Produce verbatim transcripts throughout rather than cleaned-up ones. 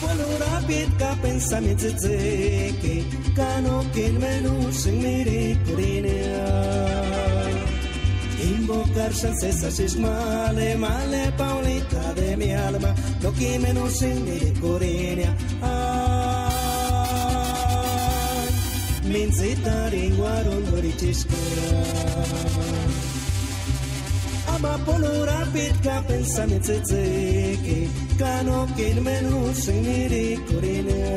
Polora pitka pensamiento que cano que menú se mire corinea. Invocar chances es male, male Paulita de mi alma, lo que menú se mire corinea. Minzita ringuaron dorichisca. Ama polora pitka pensamiento que cano que menú se mire corinea.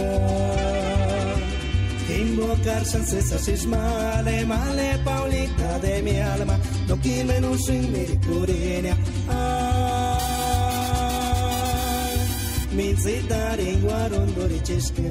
Invocar chances es male, male Paulita de mi alma, lo que menú se mire corinea. Mi zeta ringuaron dorichisca.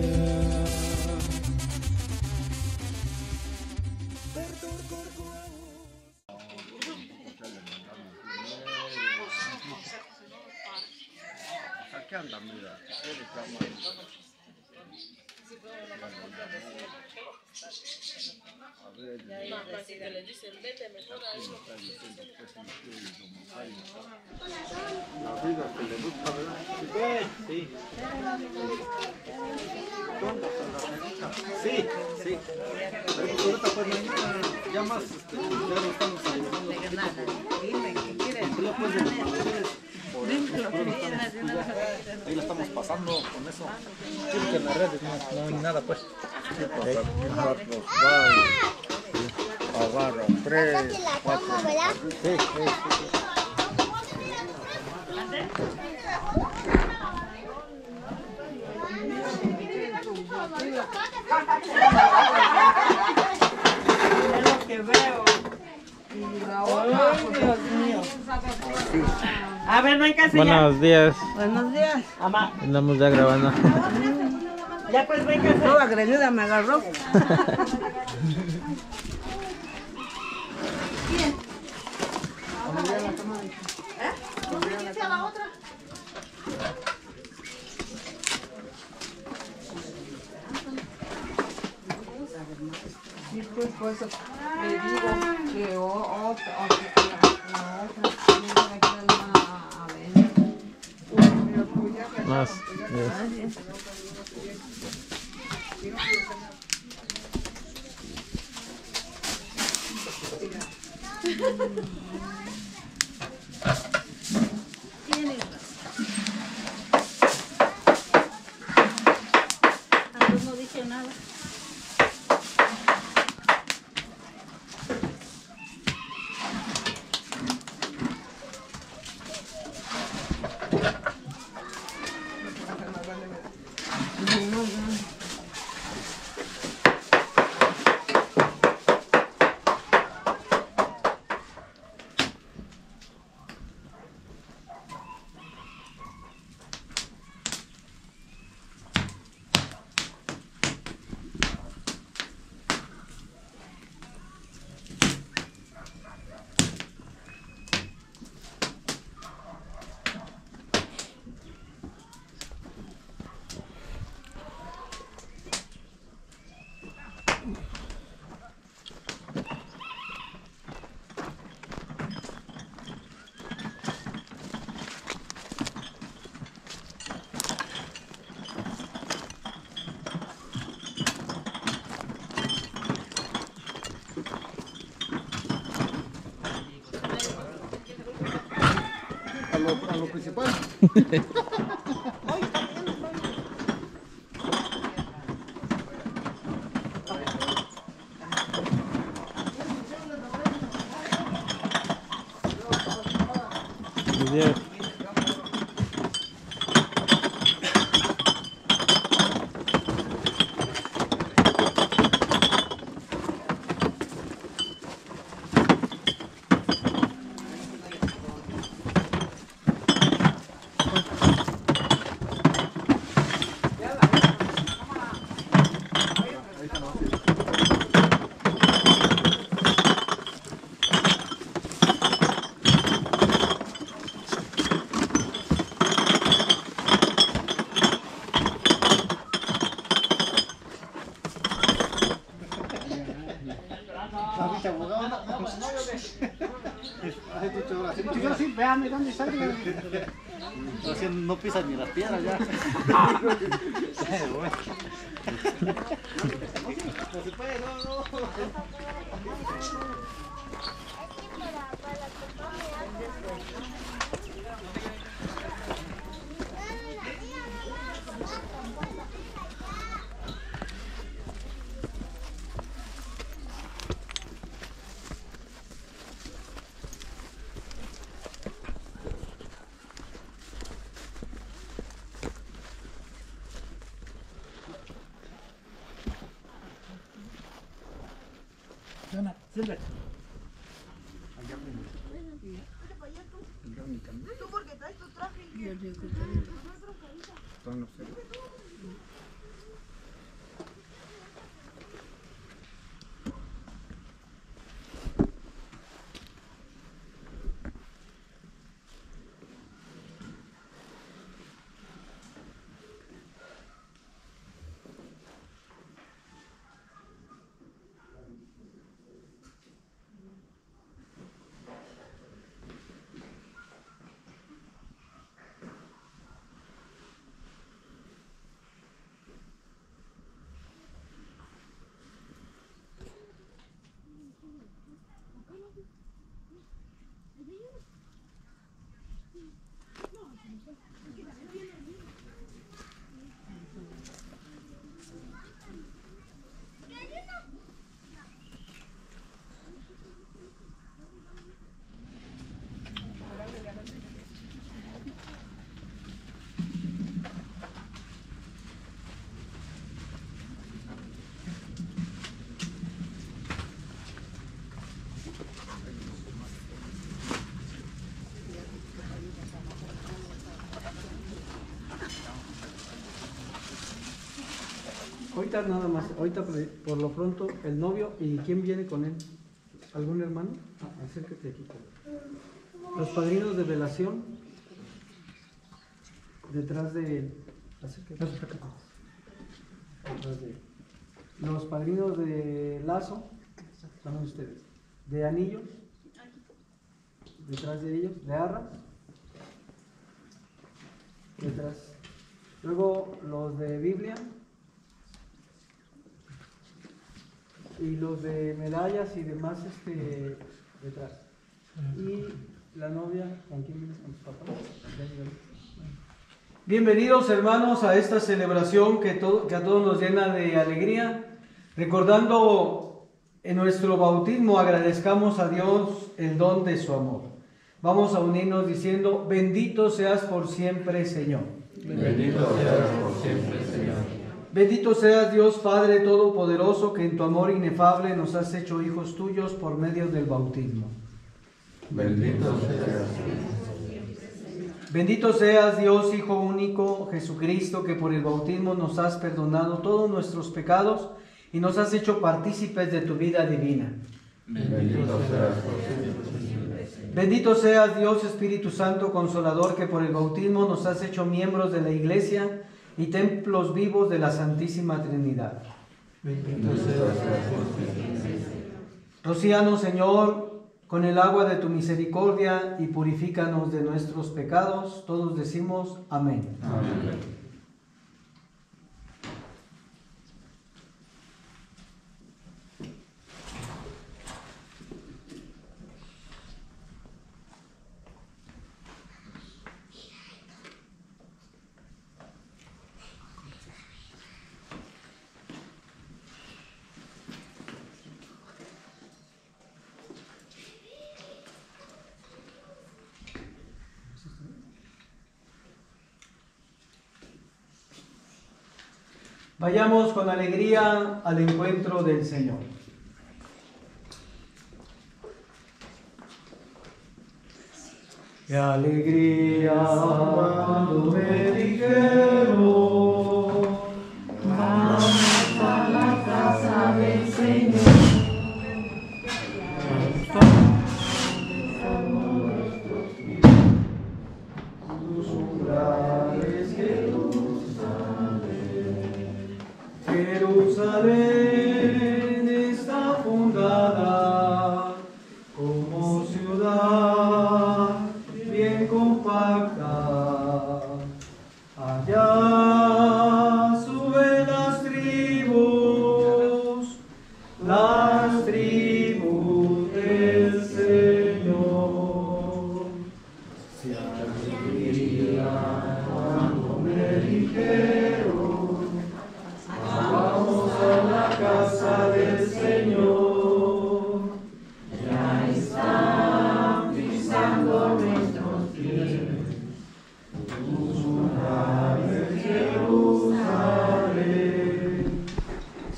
Ahí la estamos pasando con eso. Creo que en las redes no, no hay nada, pues. Agarra, tres, cuatro. Sí, sí. Es lo que veo. Ay, Dios mío. A ver, no hay casi. Buenos días. Buenos días. Amá. Andamos ya grabando. Ya pues voy casi. Toda greñuda me agarró. ¿Quién? ¿Eh? ¿Cómo le dice a la otra? Sí, pues por eso le digo que otra, más. Yes. Antes no dije nada. Principal. ocho horas. Y yo sí, véanme dónde sale. No pisan ni las piedras ya. No se puede, no, no. Silver. Allá aprendí. Tú porque traes tu traje y yo te traigo. Ahorita nada más, ahorita por lo pronto el novio y quién viene con él, algún hermano, ah, acércate aquí. Los padrinos de velación, detrás de él, acércate. Detrás de él. Los padrinos de lazo, son ustedes, de anillos, detrás de ellos, de arras, detrás. Luego los de Biblia. Y los de medallas y demás este, detrás. Y la novia, ¿con quién vienes? Con tus papás. Bienvenidos hermanos a esta celebración que, to que a todos nos llena de alegría. Recordando en nuestro bautismo, agradezcamos a Dios el don de su amor. Vamos a unirnos diciendo, bendito seas por siempre, Señor. Bendito seas por siempre, Señor. Bendito seas Dios Padre Todopoderoso, que en tu amor inefable nos has hecho hijos tuyos por medio del bautismo. Bendito seas. Bendito seas Dios Hijo único, Jesucristo, que por el bautismo nos has perdonado todos nuestros pecados y nos has hecho partícipes de tu vida divina. Bendito seas. Bendito seas Dios Espíritu Santo Consolador, que por el bautismo nos has hecho miembros de la Iglesia y templos vivos de la Santísima Trinidad. Rocíanos, Señor, con el agua de tu misericordia y purifícanos de nuestros pecados. Todos decimos amén. Amén. Vayamos con alegría al encuentro del Señor. ¡Qué alegría cuando me dijeron! ¡Vamos a la casa del Señor! Jerusalén está fundada como ciudad.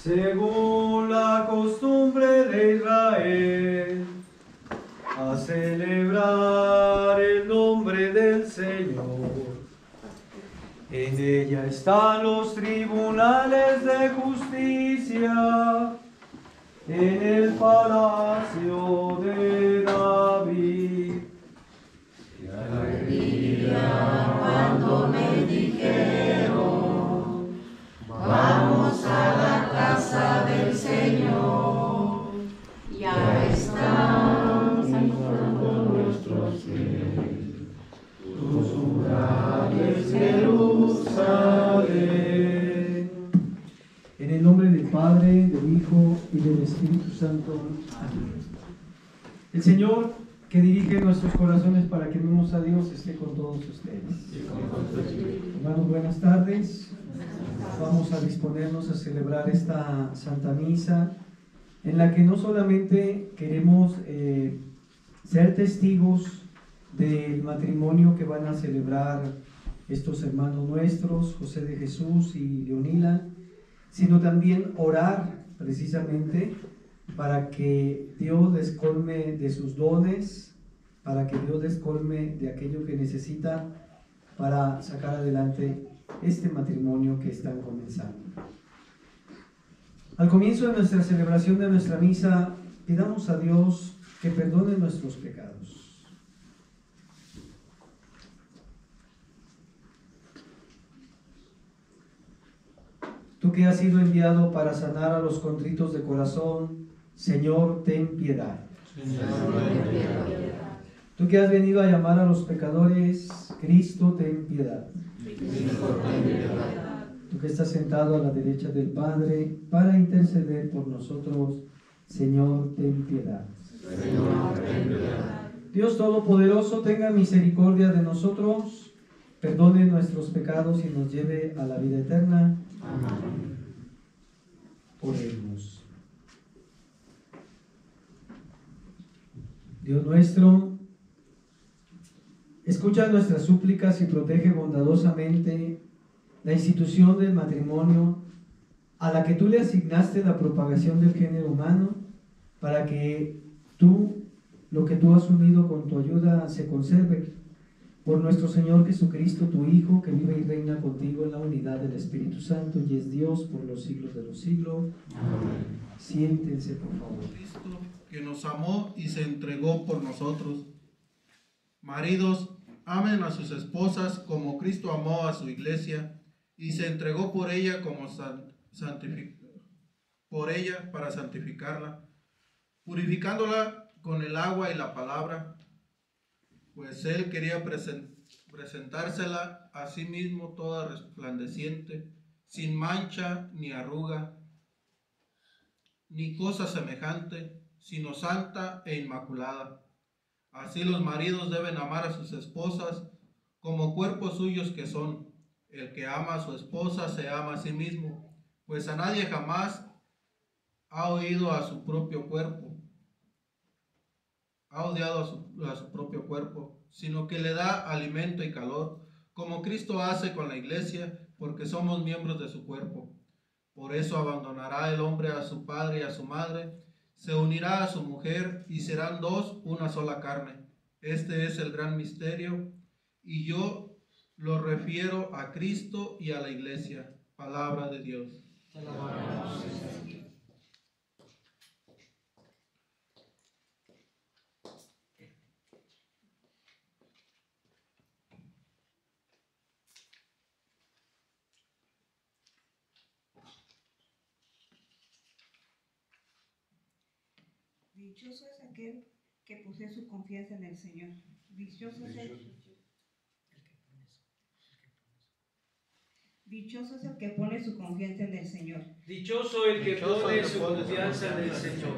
Según la costumbre de Israel, a celebrar el nombre del Señor. En ella están los tribunales de justicia, en el palacio de David. Y al día cuando me dijeron, vamos a la casa del Señor, ya están cantando nuestros pies, tus murallas, Jerusalén. En el nombre del Padre, del Hijo y del Espíritu Santo. Amén. El Señor que dirige nuestros corazones para que amemos a Dios esté con todos ustedes. Hermanos, buenas tardes. Vamos a disponernos a celebrar esta Santa Misa, en la que no solamente queremos eh, ser testigos del matrimonio que van a celebrar estos hermanos nuestros, José de Jesús y Leonila, sino también orar precisamente para que Dios les colme de sus dones, para que Dios les colme de aquello que necesita para sacar adelante este matrimonio que están comenzando. Al comienzo de nuestra celebración de nuestra misa, pidamos a Dios que perdone nuestros pecados. Tú que has sido enviado para sanar a los contritos de corazón, Señor, ten piedad. Tú que has venido a llamar a los pecadores, Cristo, ten piedad. Tú que estás sentado a la derecha del Padre para interceder por nosotros, Señor, ten piedad. Señor, ten piedad. Dios Todopoderoso, tenga misericordia de nosotros, perdone nuestros pecados y nos lleve a la vida eterna. Amén. Oremos. Dios nuestro, escucha nuestras súplicas y protege bondadosamente la institución del matrimonio, a la que tú le asignaste la propagación del género humano, para que tú, lo que tú has unido con tu ayuda, se conserve. Por nuestro Señor Jesucristo, tu Hijo, que vive y reina contigo en la unidad del Espíritu Santo y es Dios por los siglos de los siglos. Amén. Siéntense, por favor. Cristo, que nos amó y se entregó por nosotros. Maridos, amen a sus esposas como Cristo amó a su iglesia y se entregó por ella, como santific... por ella para santificarla, purificándola con el agua y la palabra, pues él quería present... presentársela a sí mismo toda resplandeciente, sin mancha ni arruga, ni cosa semejante, sino santa e inmaculada. Así los maridos deben amar a sus esposas como cuerpos suyos que son. El que ama a su esposa se ama a sí mismo, pues a nadie jamás ha oído a su propio cuerpo, ha odiado a su, a su propio cuerpo, sino que le da alimento y calor, como Cristo hace con la iglesia, porque somos miembros de su cuerpo. Por eso abandonará el hombre a su padre y a su madre, se unirá a su mujer y serán dos una sola carne. Este es el gran misterio y yo lo refiero a Cristo y a la iglesia. Palabra de Dios. Dichoso es aquel que posee su confianza en el Señor. Dichoso es el, Dichoso es el que pone su confianza en el Señor. Dichoso el que pone su confianza en el Señor.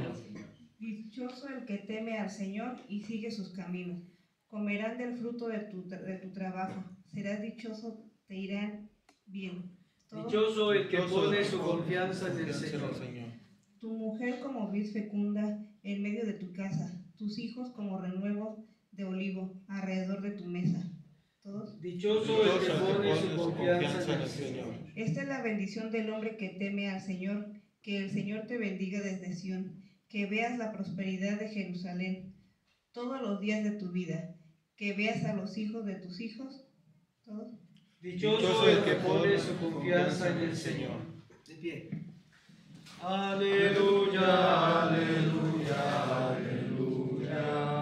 Dichoso el que teme al Señor y sigue sus caminos. Comerán del fruto de tu, de tu trabajo. Serás dichoso, te irán bien. Todo. Dichoso el que pone su confianza en el Señor. Tu mujer como vid fecunda en medio de tu casa, tus hijos como renuevos de olivo alrededor de tu mesa. ¿Todos? Dichoso el que pone su confianza en el Señor. Esta es la bendición del hombre que teme al Señor. Que el Señor te bendiga desde Sión, que veas la prosperidad de Jerusalén todos los días de tu vida, que veas a los hijos de tus hijos. ¿Todos? Dichoso el que pone su confianza en el Señor. De pie. Aleluya, aleluya, aleluya.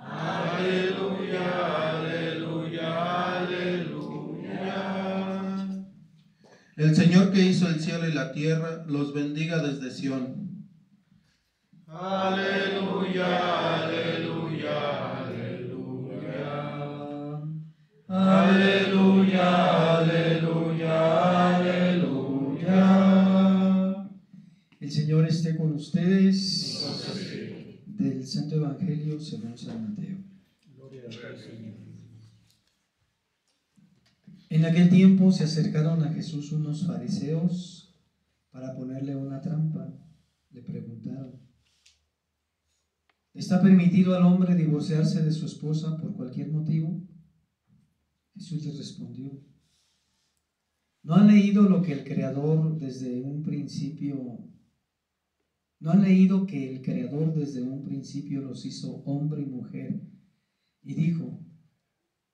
Aleluya, aleluya, aleluya. El Señor que hizo el cielo y la tierra los bendiga desde Sión. Aleluya, aleluya, aleluya. Aleluya, aleluya, aleluya. El Señor esté con ustedes. Del Santo Evangelio según San Mateo. Gloria a Dios, Señor. En aquel tiempo se acercaron a Jesús unos fariseos para ponerle una trampa. Le preguntaron: ¿está permitido al hombre divorciarse de su esposa por cualquier motivo? Jesús les respondió: ¿no han leído lo que el Creador desde un principio, no han leído que el Creador desde un principio los hizo hombre y mujer? Y dijo: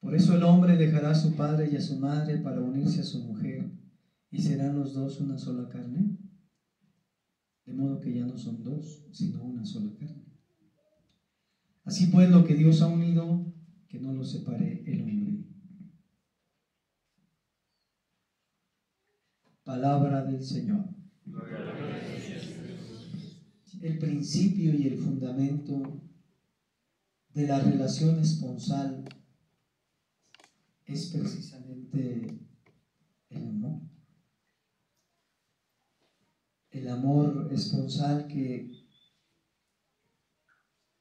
por eso el hombre dejará a su padre y a su madre para unirse a su mujer, y serán los dos una sola carne. De modo que ya no son dos, sino una sola carne. Así pues, lo que Dios ha unido, que no lo separe el hombre. Palabra del Señor. El principio y el fundamento de la relación esponsal es precisamente el amor. El amor esponsal que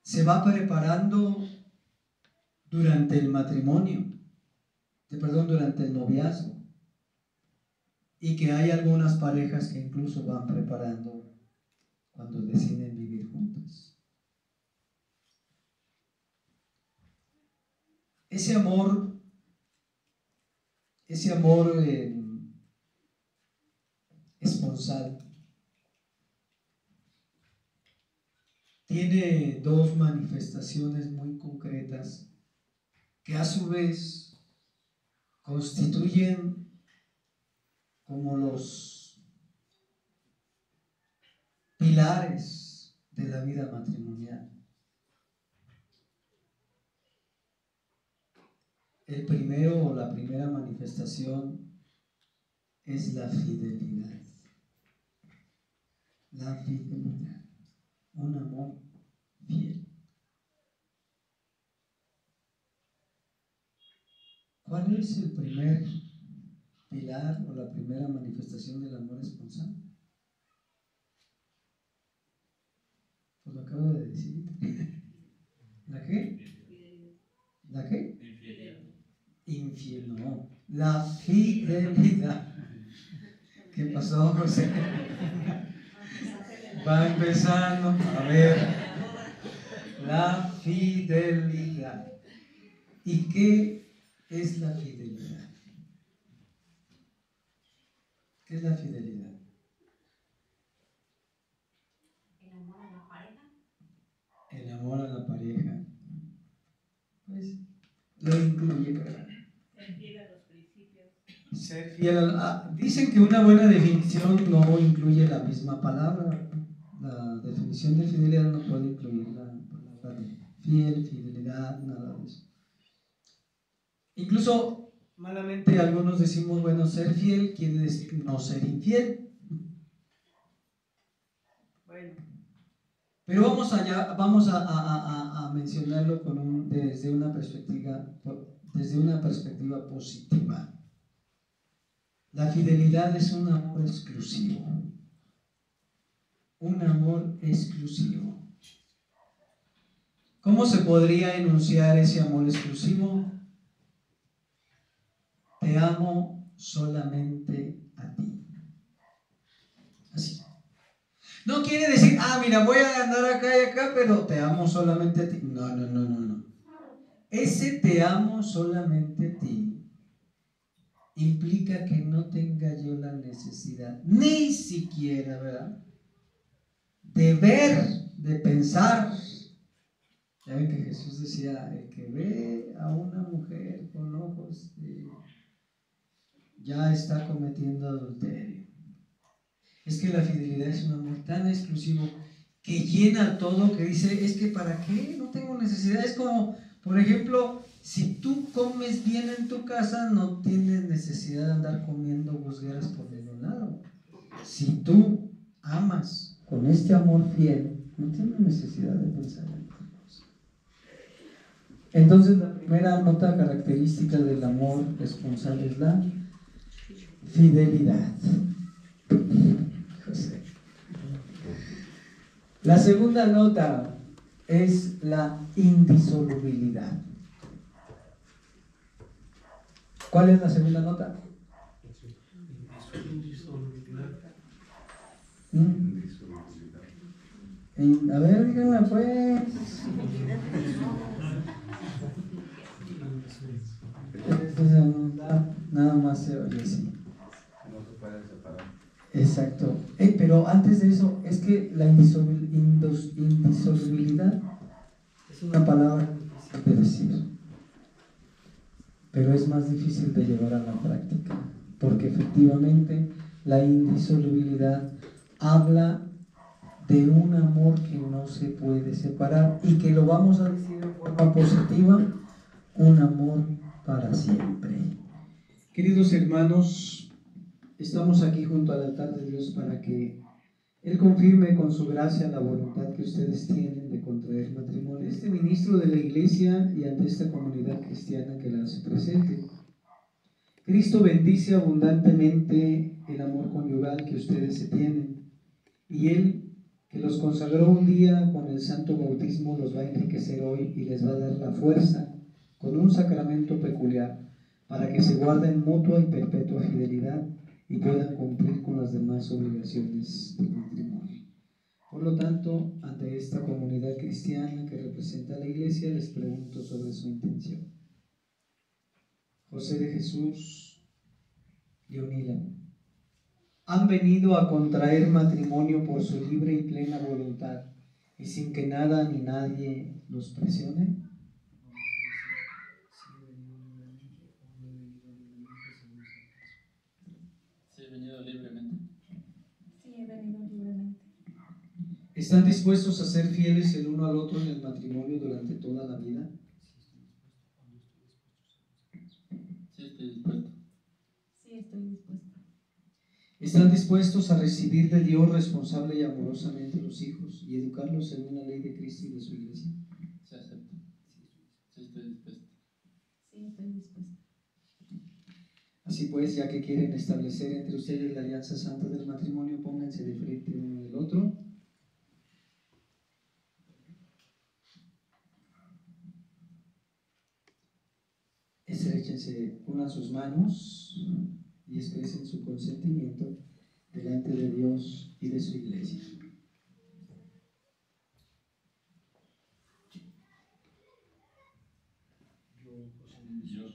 se va preparando durante el matrimonio, perdón, durante el noviazgo, y que hay algunas parejas que incluso van preparando cuando deciden vivir juntas. Ese amor, ese amor eh, esponsal, tiene dos manifestaciones muy concretas que a su vez constituyen como los pilares de la vida matrimonial. El primero o la primera manifestación es la fidelidad. La fidelidad. Un amor fiel. ¿Cuál es el primer pilar o la primera manifestación del amor esponsal? Pues lo acabo de decir. ¿La qué? ¿La qué? Infidelidad. Infiel, no. La fidelidad. ¿Qué pasó, José? Va empezando, a ver, la fidelidad. ¿Y qué es la fidelidad? ¿Qué es la fidelidad? El amor a la pareja. El amor a la pareja. Pues lo incluye, ¿verdad? Ser fiel a los principios. Ser fiel a la... Dicen que una buena definición no incluye la misma palabra. La definición de fidelidad no puede incluir la palabra de fiel, fidelidad, nada de eso. Incluso, malamente, algunos decimos, bueno, ser fiel quiere decir no ser infiel. Bueno. Pero vamos allá, vamos a, a, a, a mencionarlo con un, desde, una perspectiva, desde una perspectiva positiva. La fidelidad es un amor exclusivo. Un amor exclusivo. ¿Cómo se podría enunciar ese amor exclusivo? Te amo solamente a ti. Así. No quiere decir, ah, mira, voy a andar acá y acá, pero te amo solamente a ti. No, no, no, no, no. Ese te amo solamente a ti implica que no tenga yo la necesidad, ni siquiera, ¿verdad?, de ver, de pensar. Ya ven que Jesús decía, el que ve a una mujer con ojos de... ya está cometiendo adulterio. Es que la fidelidad es un amor tan exclusivo que llena todo, que dice, es que ¿para qué? No tengo necesidad. Es como, por ejemplo, si tú comes bien en tu casa, no tienes necesidad de andar comiendo busgueras por ningún lado. Si tú amas con este amor fiel, no tienes necesidad de pensar en otra cosa. Entonces, la primera nota característica del amor responsable es la fidelidad. José. La segunda nota es la indisolubilidad. ¿Cuál es la segunda nota? Indisolubilidad. ¿Mm? A ver, díganme pues. Nada más se oye así. No se pueden separar. Exacto. Eh, pero antes de eso, es que la indisolubilidad es una palabra de decir, pero es más difícil de llevar a la práctica, porque efectivamente la indisolubilidad habla de un amor que no se puede separar y que lo vamos a decir de forma positiva, un amor para siempre. Queridos hermanos, estamos aquí junto al altar de Dios para que Él confirme con su gracia la voluntad que ustedes tienen de contraer matrimonio. Este ministro de la iglesia y ante esta comunidad cristiana que la hace presente, Cristo bendice abundantemente el amor conyugal que ustedes se tienen, y Él, que los consagró un día con el santo bautismo, los va a enriquecer hoy y les va a dar la fuerza con un sacramento peculiar para que se guarden mutua y perpetua fidelidad y puedan cumplir con las demás obligaciones del matrimonio. Por lo tanto, ante esta comunidad cristiana que representa a la iglesia, les pregunto sobre su intención. José de Jesús, Leonila, han venido a contraer matrimonio por su libre y plena voluntad y sin que nada ni nadie los presione. ¿Están dispuestos a ser fieles el uno al otro en el matrimonio durante toda la vida? Sí, estoy dispuesto. Sí, estoy dispuesto. ¿Están dispuestos a recibir de Dios responsable y amorosamente los hijos y educarlos según la ley de Cristo y de su iglesia? Sí, acepto. Sí, estoy dispuesto. Sí, estoy dispuesto. Así pues, ya que quieren establecer entre ustedes la alianza santa del matrimonio, pónganse de frente uno del otro. Estrechense, unan sus manos y expresen su consentimiento delante de Dios y de su iglesia. Yo,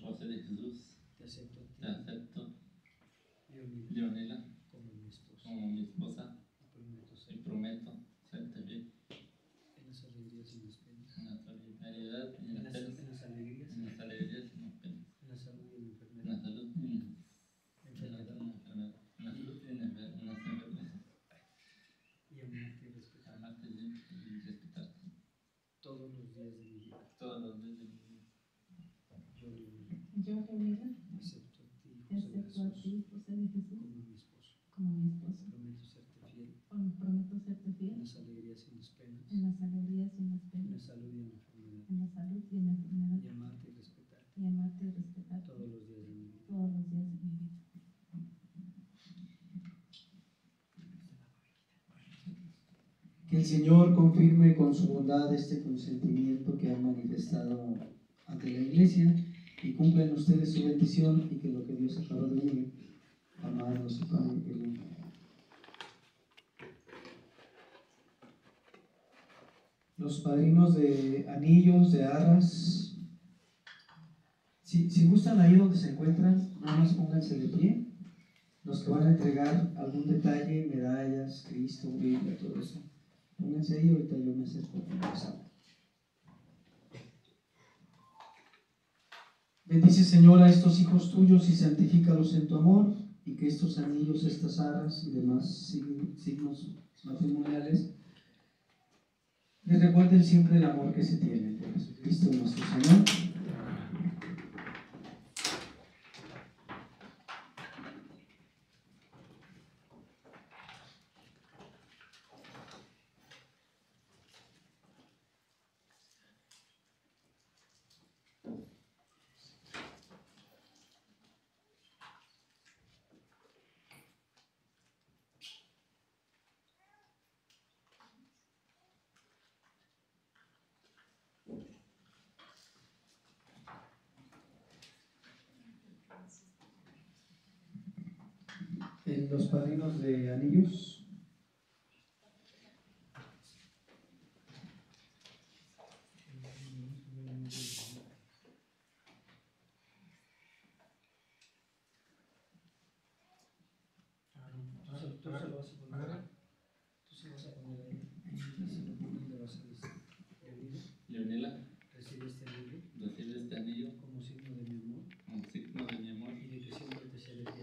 José de Jesús, te acepto. Te acepto, Leonila, como mi esposa, como mi esposa y prometo serte bien en las alegrías y en las penas, en las alegrías y en las penas, en las alegrías y en las penas, en la salud y en la enfermedad, en la salud y en la enfermedad, en la salud y en la enfermedad, y amarte y respetarte, amarte y respetarte todos los días de mi vida, todos los días de mi vida. Yo, Leonila, acepto a ti, José de Jesús, como mi esposo, como mi esposo. Prometo serte fiel, prometo serte fiel, en las alegrías y en las penas, en las alegrías y en las penas, en la salud y en la enfermedad, en la salud y en la enfermedad, y amarte y respetarte, y amarte y respetarte todos los días de mi vida, todos los días de mi vida. Que el Señor confirme con su bondad este consentimiento que ha manifestado ante la iglesia, y cumplen ustedes su bendición, y que lo que Dios acaba de unir, amados y Padre querido. Los padrinos de anillos, de arras, Si, si gustan, ahí donde se encuentran, nada más pónganse de pie. Los que van a entregar algún detalle, medallas, Cristo, Biblia, todo eso, pónganse ahí. Ahorita yo me acerco a empezar. Bendice, Señor, a estos hijos tuyos y santifícalos en tu amor, y que estos anillos, estas aras y demás signos matrimoniales les recuerden siempre el amor que se tiene por Jesucristo nuestro Señor. Los padrinos de anillos. Tú se lo vas a poner. Tú se lo vas a poner ahí. ¿Le vas a decir? Leonila, recibe este anillo. Recibe este anillo como signo de mi amor. Como signo de mi amor. Y de que siempre te seré fiel.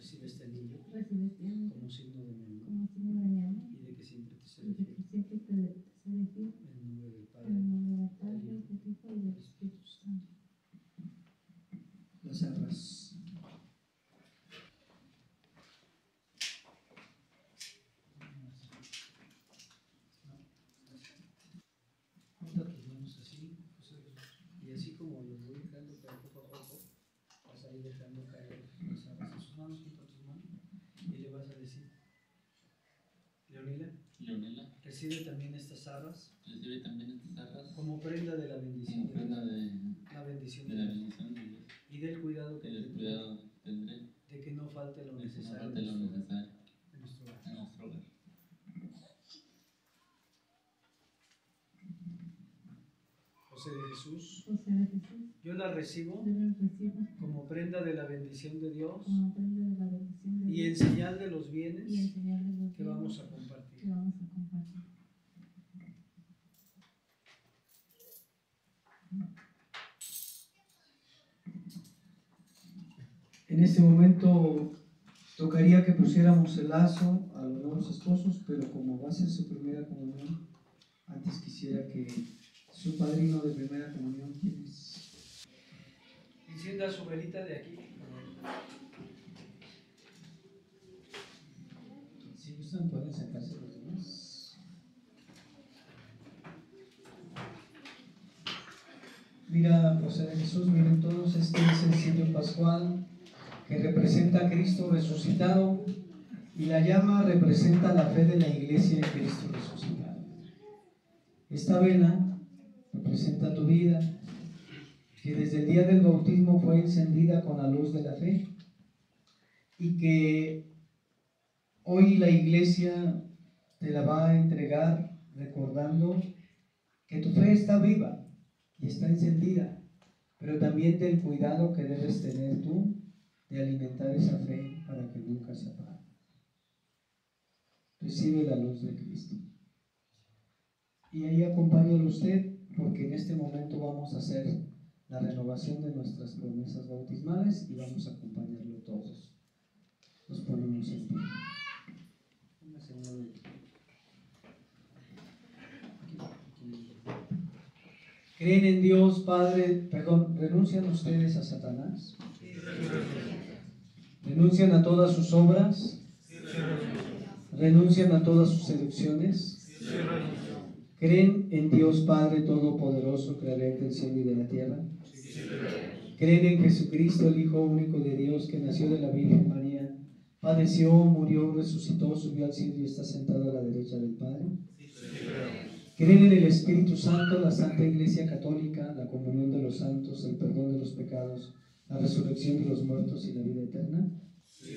Recibe este anillo como signo de mi amor y de que siempre te seré fiel. En nombre del Padre, del Hijo y del Espíritu Santo. Las arras. Junta tus manos así, y así como los voy dejando poco a poco, vas a ir dejando caer las arras en sus manos, junto a tus manos, y le vas a decir: Leonila, Leonila, recibe también estas arras, recibe también estas arras como prenda de la bendición, como prenda de la bendición de, la bendición de Dios, y del cuidado que, y del cuidado que tendré de que no falte lo necesario, de que no falte lo necesario en nuestro hogar. En nuestro hogar. José de Jesús, yo la recibo como prenda de la bendición de Dios y en señal de los bienes que vamos a compartir. En este momento tocaría que pusiéramos el lazo a los nuevos esposos, pero como va a ser su primera comunión, antes quisiera que su padrino de primera comunión, ¿quién es? Encienda su velita de aquí. Si gustan, pueden sacarse los demás. Mira, José de Jesús, miren todos este sencillo pascual que representa a Cristo resucitado, y la llama representa la fe de la iglesia en Cristo resucitado. Esta vela representa tu vida, que desde el día del bautismo fue encendida con la luz de la fe, y que hoy la iglesia te la va a entregar recordando que tu fe está viva y está encendida, pero también del cuidado que debes tener tú de alimentar esa fe para que nunca se apague. Recibe la luz de Cristo. Y ahí acompáñalo usted, porque en este momento vamos a hacer la renovación de nuestras promesas bautismales y vamos a acompañarlo todos. Nos ponemos en pie. Una segunda vez. Creen en Dios, Padre, perdón, renuncian ustedes a Satanás. Renuncian a todas sus obras. Renuncian a todas sus seducciones. ¿Creen en Dios Padre Todopoderoso, creador del cielo y de la tierra? ¿Creen en Jesucristo, el Hijo único de Dios, que nació de la Virgen María, padeció, murió, resucitó, subió al cielo y está sentado a la derecha del Padre? Creen en el Espíritu Santo, la Santa Iglesia Católica, la comunión de los santos, el perdón de los pecados, la resurrección de los muertos y la vida eterna. Sí,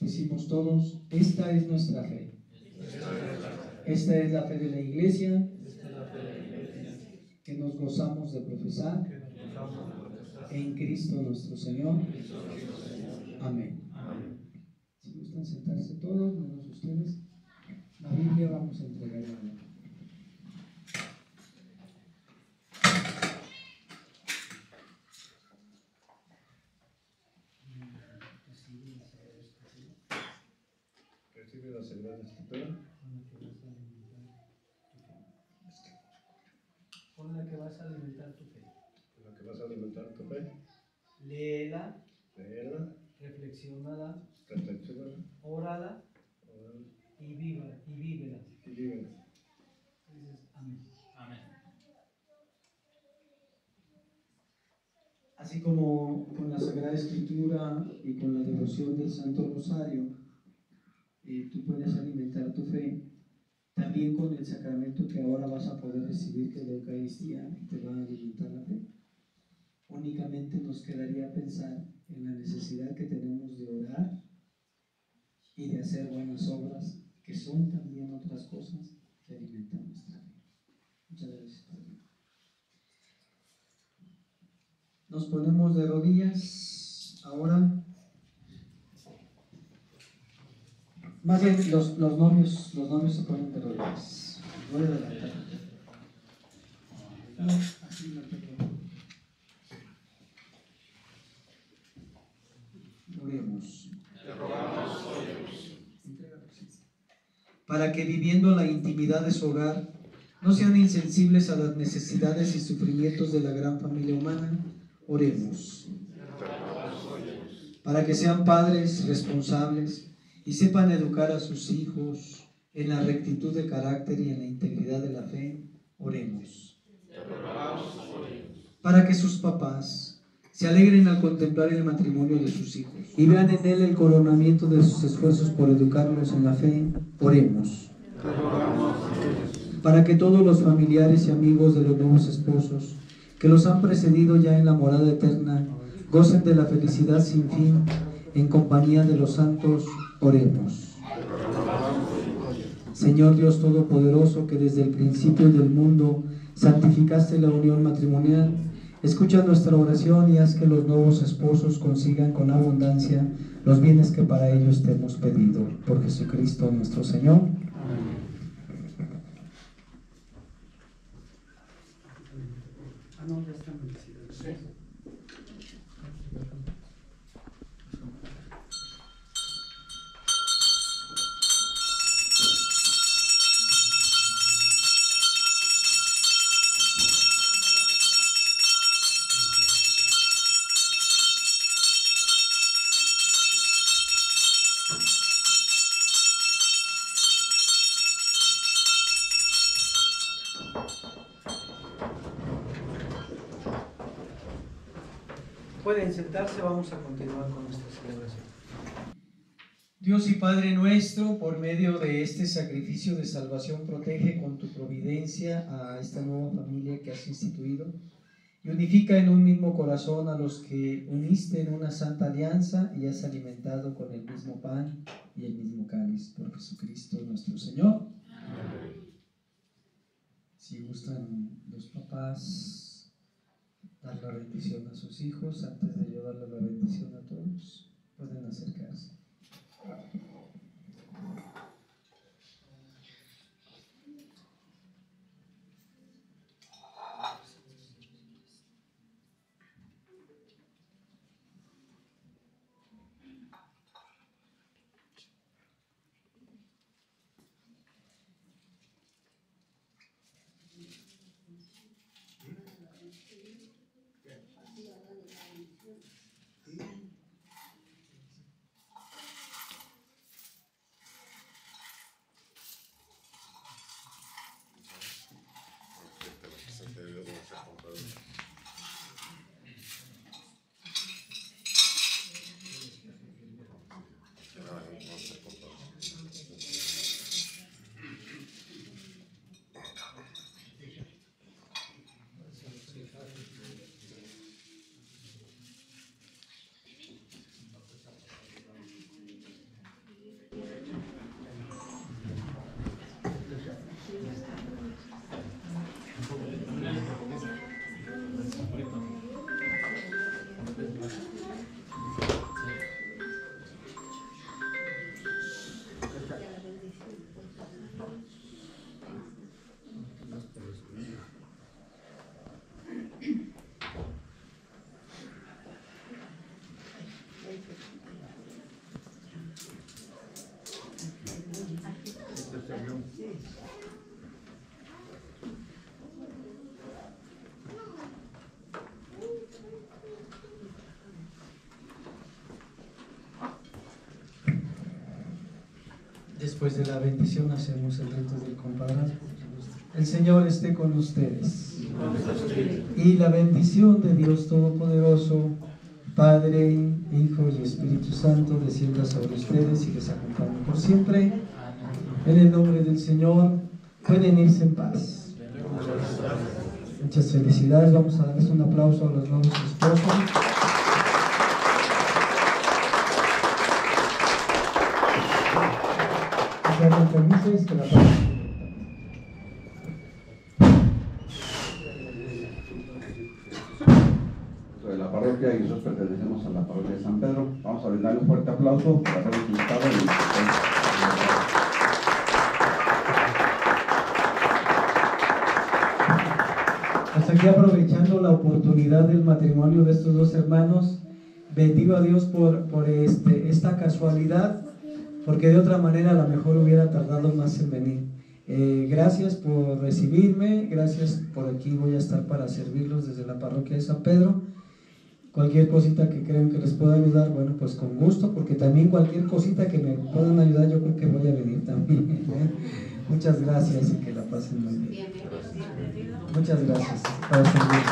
decimos todos, esta es nuestra fe. Esta es la fe de la Iglesia, que nos gozamos de profesar en Cristo nuestro Señor. Amén. Si gustan sentarse todos, menos ustedes, la Biblia vamos a entregarla. Recibe la Sagrada Escritura. Con la que vas a alimentar tu fe. Con la que vas a alimentar tu fe. Léela. Léela. Reflexionala. Reflexionala. Órala. Órala. Y vívela. Y vívela. Y vívela. Dices, amén. Amén. Así como con la Sagrada Escritura y con la devoción del Santo Rosario, eh, tú puedes alimentar tu fe. También con el sacramento que ahora vas a poder recibir, que es la Eucaristía, te va a alimentar la fe. Únicamente nos quedaría pensar en la necesidad que tenemos de orar y de hacer buenas obras, que son también otras cosas que alimentan nuestra fe. Muchas gracias, Padre. Nos ponemos de rodillas ahora. Más bien, los, los, novios, los novios se ponen de rodillas. Voy a adelantar. No, así no tengo. Oremos. Te rogamos, oh Dios, para que viviendo la intimidad de su hogar, no sean insensibles a las necesidades y sufrimientos de la gran familia humana. Oremos. Te rogamos, oh Dios, para que sean padres responsables y sepan educar a sus hijos en la rectitud de carácter y en la integridad de la fe. Oremos. Te rogamos, oh Dios, para que sus papás se alegren al contemplar el matrimonio de sus hijos y vean en él el coronamiento de sus esfuerzos por educarlos en la fe. Oremos. Te rogamos, oh Dios, para que todos los familiares y amigos de los nuevos esposos que los han precedido ya en la morada eterna gocen de la felicidad sin fin en compañía de los santos. Oremos. Señor Dios Todopoderoso, que desde el principio del mundo santificaste la unión matrimonial, escucha nuestra oración y haz que los nuevos esposos consigan con abundancia los bienes que para ellos te hemos pedido. Por Jesucristo nuestro Señor. Amén. Pueden sentarse, vamos a continuar con nuestra celebración. Dios y Padre nuestro, por medio de este sacrificio de salvación, protege con tu providencia a esta nueva familia que has instituido y unifica en un mismo corazón a los que uniste en una santa alianza y has alimentado con el mismo pan y el mismo cáliz. Por Jesucristo nuestro Señor. Amén. Si gustan los papás dar la bendición a sus hijos, antes de yo darle la bendición a todos, pueden acercarse. Después de la bendición hacemos el rito del compadrazgo. El Señor esté con ustedes. Y la bendición de Dios Todopoderoso, Padre, Hijo y Espíritu Santo, descienda sobre ustedes y les acompañe por siempre. En el nombre del Señor, pueden irse en paz. Muchas felicidades. Vamos a darles un aplauso a los nuevos esposos. Permisos que la pasen. De la parroquia y nosotros pertenecemos a la parroquia de San Pedro. Vamos a brindarle un fuerte aplauso para ser invitado y... Hasta aquí, aprovechando la oportunidad del matrimonio de estos dos hermanos, bendigo a Dios por, por este, esta casualidad, porque de otra manera a lo mejor hubiera tardado más en venir. Eh, gracias por recibirme, gracias por aquí voy a estar para servirlos desde la parroquia de San Pedro. Cualquier cosita que crean que les pueda ayudar, bueno, pues con gusto, porque también cualquier cosita que me puedan ayudar, yo creo que voy a venir también, ¿eh? Muchas gracias y que la pasen muy bien. Muchas gracias. Para servirles.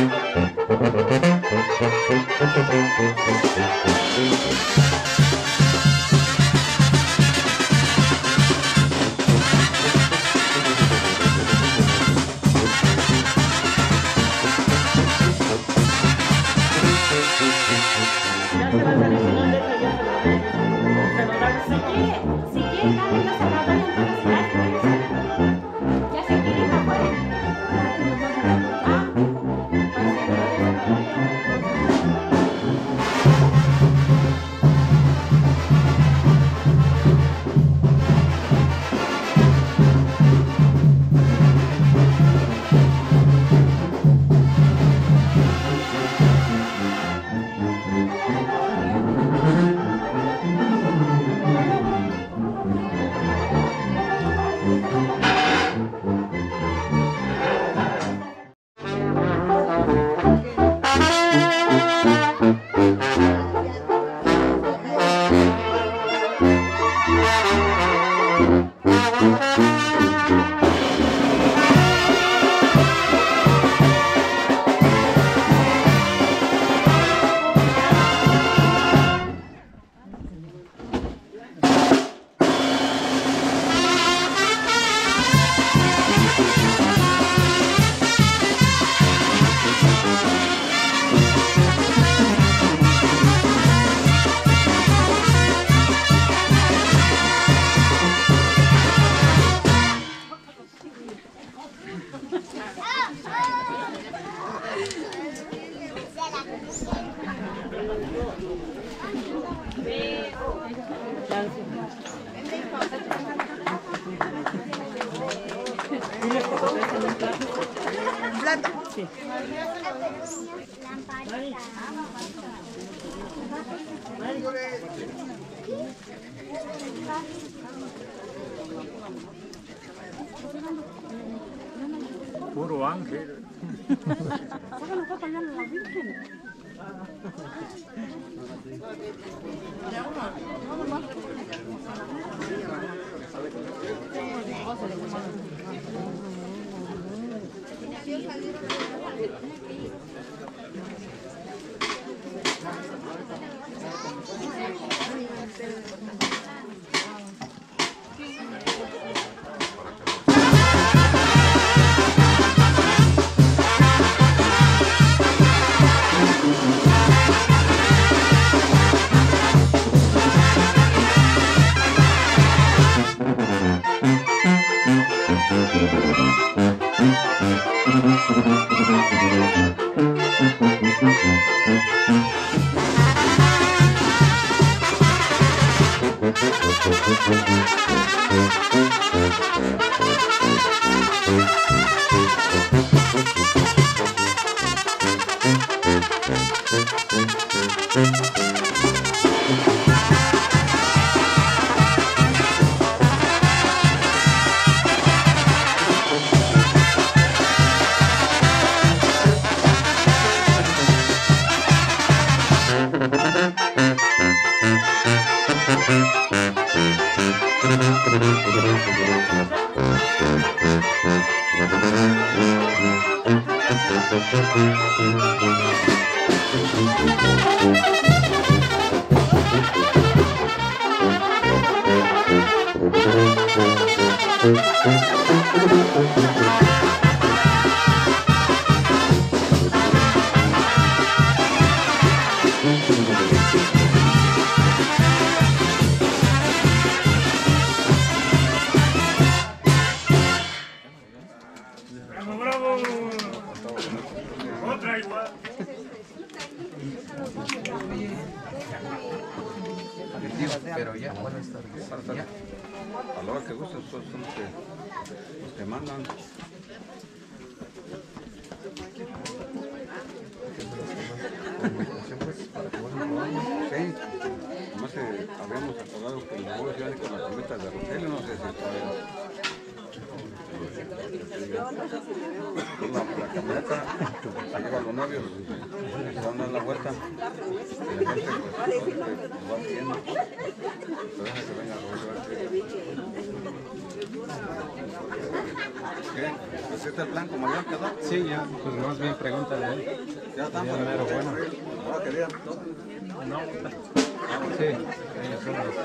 Thank you. Puro ángel. Ok. ¿Pues este es el plan como ya quedó? Sí, ya. Pues más bien pregúntale a él. Ya estamos. Ya bueno. Ahora que digan. No. Sí. Ellos son los que...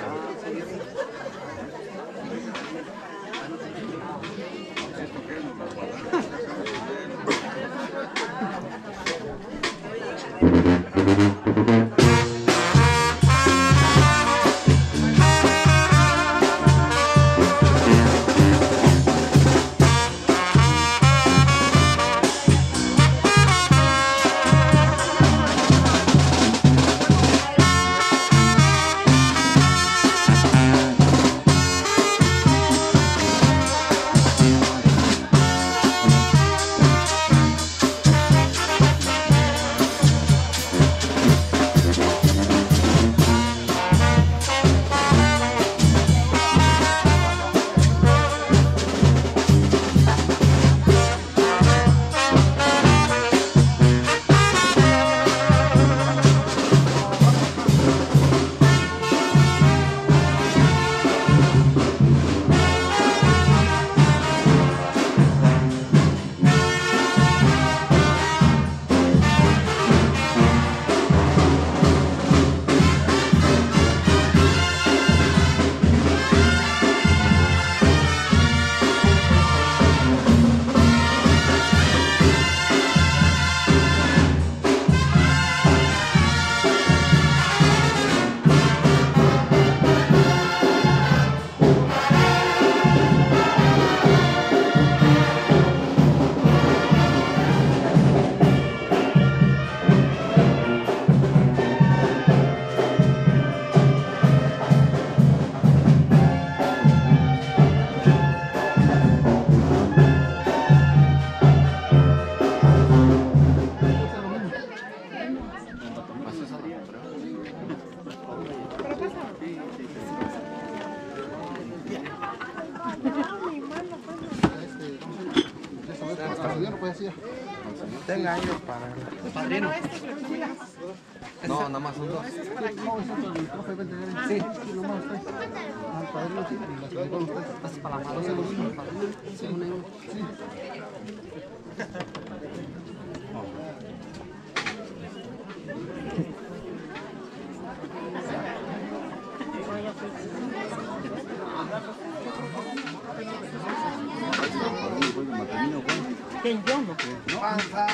Tenga años para el padrino. No, nada más son dos. Sí. Que yo no creo. Panza.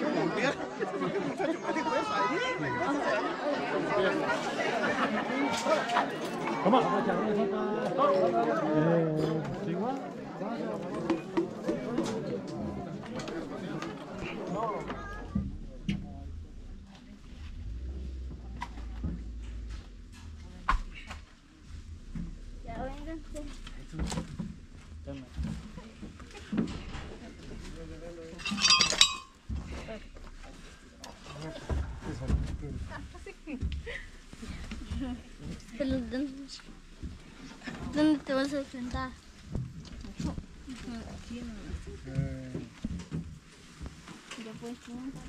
Yo volví, porque el muchacho me dijo eso ahí, me gracias. Come on. Pero ¿dónde te vas a enfrentar? Aquí en la... Ya puedes preguntar.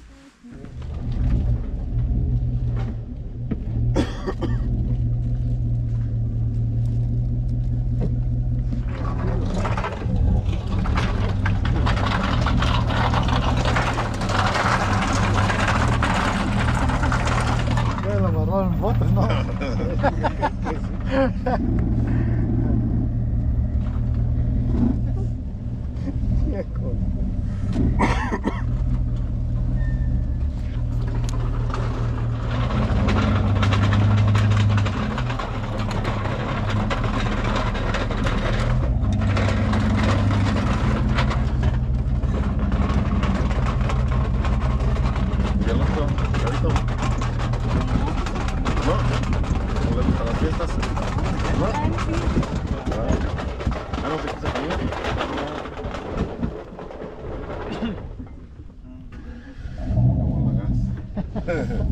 Thank you.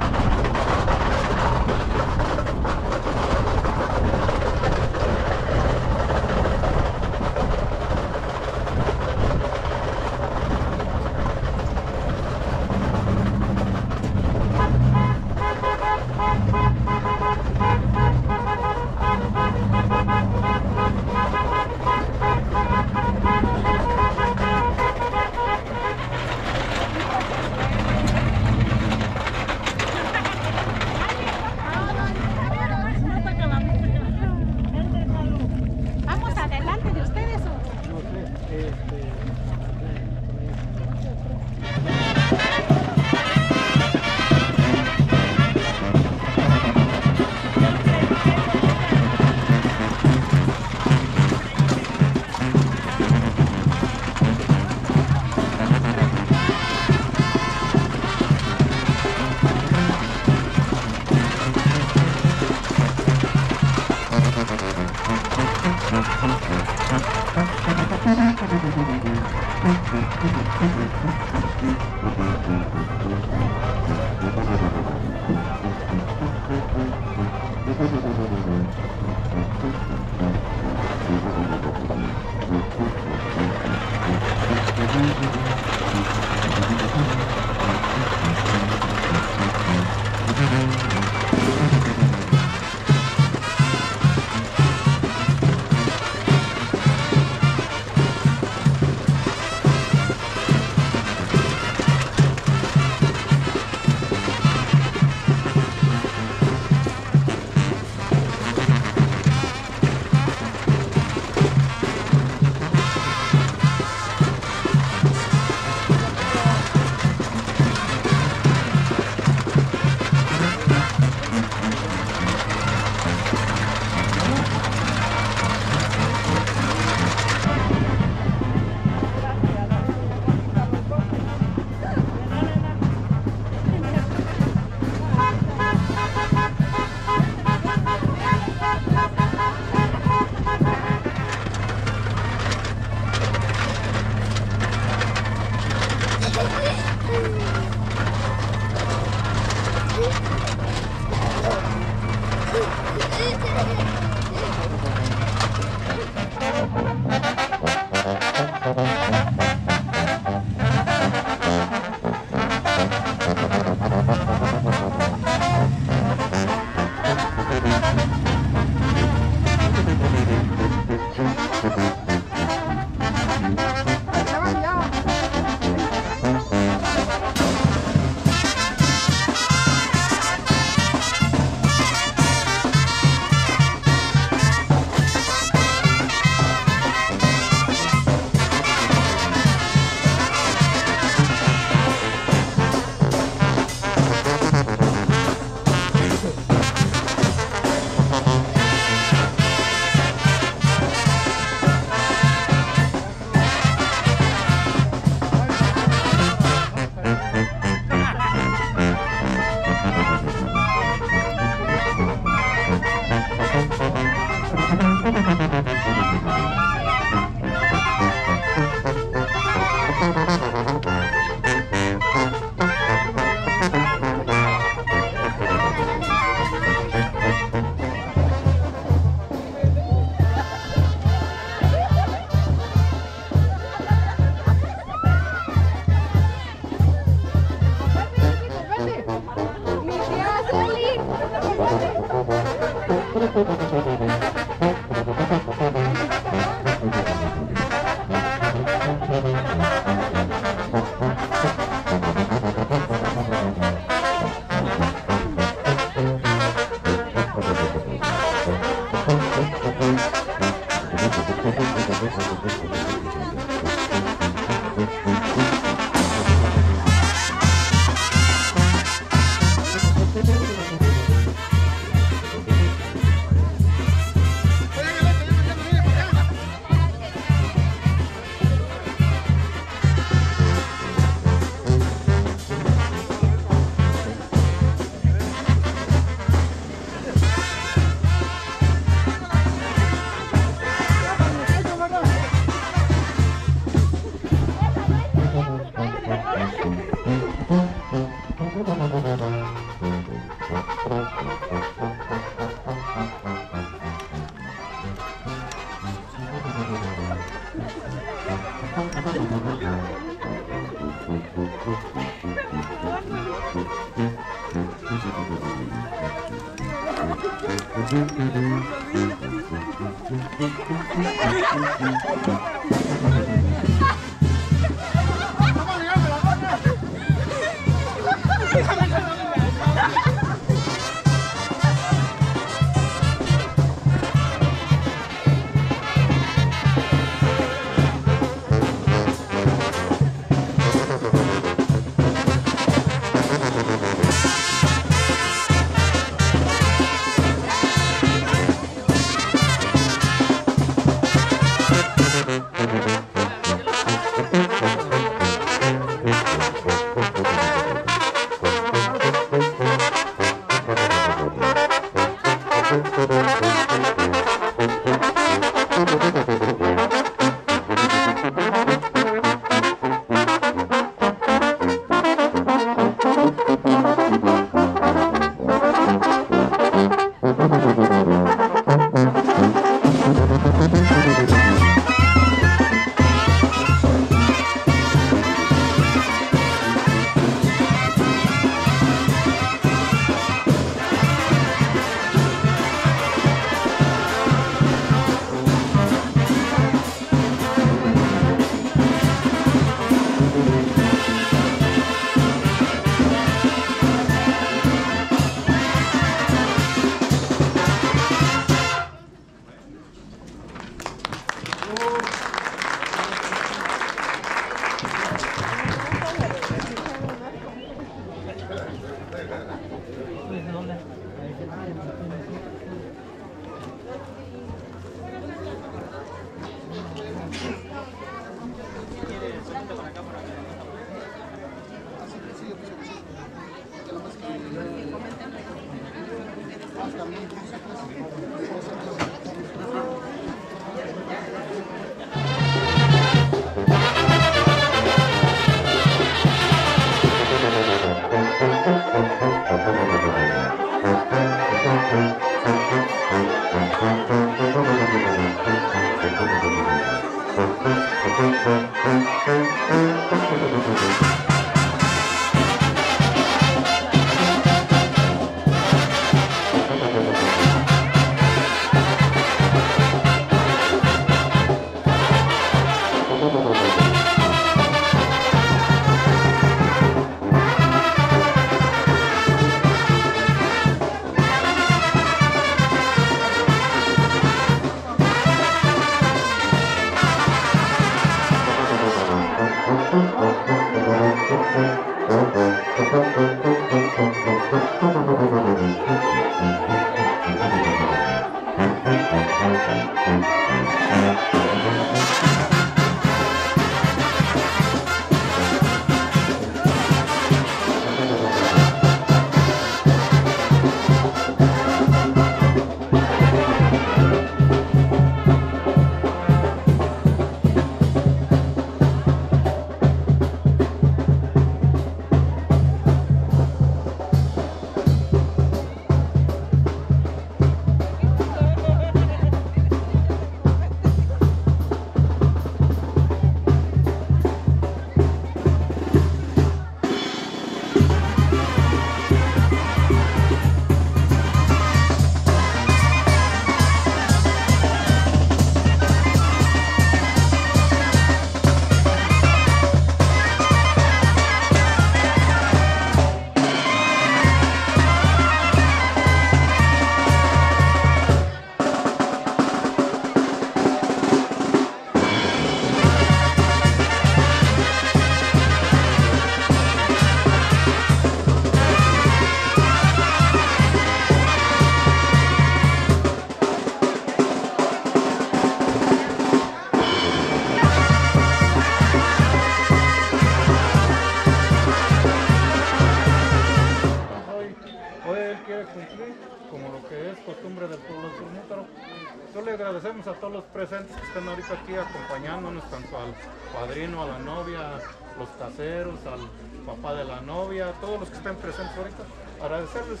Agradecemos a todos los presentes que están ahorita aquí acompañándonos, tanto al padrino, a la novia, a los caseros, al papá de la novia, a todos los que estén presentes ahorita. Agradecerles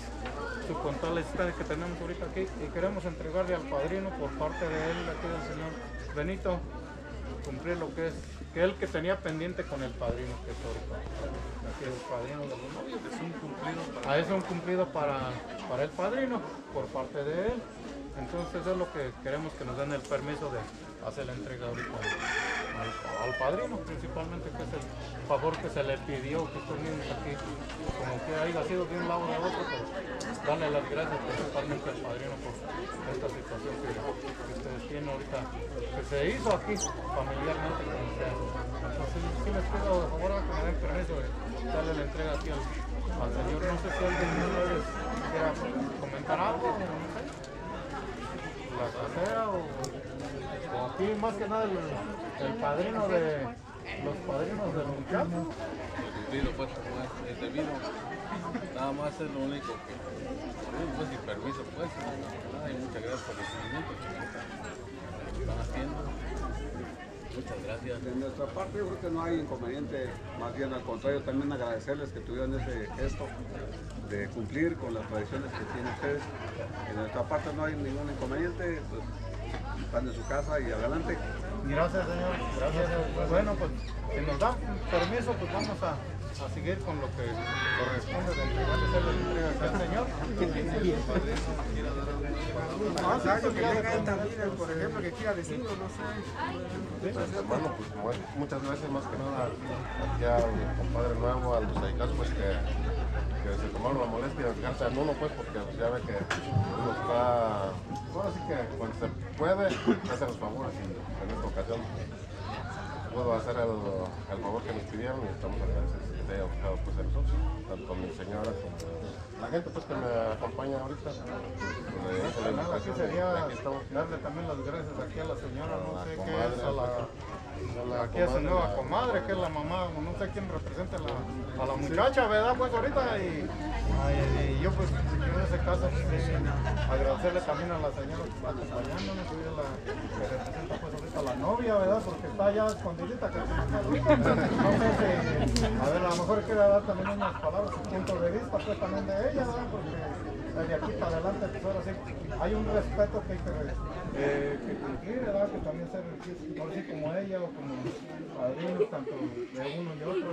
su contada existencia que tenemos ahorita aquí y queremos entregarle al padrino por parte de él, aquí del señor Benito, cumplir lo que es, que él que tenía pendiente con el padrino, que es ahorita, que el padrino de los novios, es un cumplido para, es un cumplido para, para el padrino, por parte de él. Entonces eso es lo que queremos, que nos den el permiso de hacer la entrega ahorita al, al padrino, principalmente, que es el favor que se le pidió, que estuvimos aquí, como que haya sido de un lado de otro, pero darle las gracias principalmente al padrino por esta situación que, que ustedes tienen ahorita, que se hizo aquí familiarmente con ustedes. Entonces sí les pido de favor que me den permiso de darle la entrega aquí al, al señor. No sé si alguien de ustedes quiera comentar algo, no sé. La casera o, o aquí más que nada el, el padrino de los padrinos del muchacho. El cumplido pues es debido, nada más es lo único que pues sin permiso pues nada, y muchas gracias por el seguimiento que están haciendo. Muchas gracias. De nuestra parte yo creo que no hay inconveniente, más bien al contrario, también agradecerles que tuvieron ese gesto de cumplir con las tradiciones que tienen ustedes. De nuestra parte no hay ningún inconveniente, pues, están en su casa y adelante. Gracias, señor. Gracias, señor. Bueno, pues si nos da permiso, pues vamos a... a seguir con lo que corresponde de entregarles la entrega al señor. Algo que tenga esta vida, por ejemplo, que quiera decirlo, no sé. Pues, hermano, pues muchas gracias más que nada aquí a mi compadre nuevo, a los dedicas, pues que, que se tomaron la molestia de fijarse en uno, pues porque pues, ya ve que uno está, bueno, así que cuando se puede, hace los favores y en esta ocasión puedo hacer el, el favor que nos pidieron y estamos agradecidos que te haya buscado pues el socio, tanto mi señora como la gente pues que me acompaña ahorita. Pues, de, de la aquí sería aquí darle también las gracias aquí a la señora, no sé qué es, a la la que es nueva comadre, que es la mamá, no sé quién representa la, a la muchacha, ¿verdad? Pues ahorita, y, y yo pues en ese caso pues, agradecerle también a la señora que está acompañándonos, que es la que representa pues ahorita a la novia, ¿verdad? Porque está allá escondidita, que está ahorita, entonces, eh, a ver, a lo mejor quiero dar también unas palabras, un punto de vista pues también de ella, ¿verdad? Porque de aquí para adelante, pues ahora sí, hay un respeto que hay que, eh, que cumplir, ¿verdad? Que también se requiere, ahora sí, como ella o como padrinos, tanto de uno y de otro.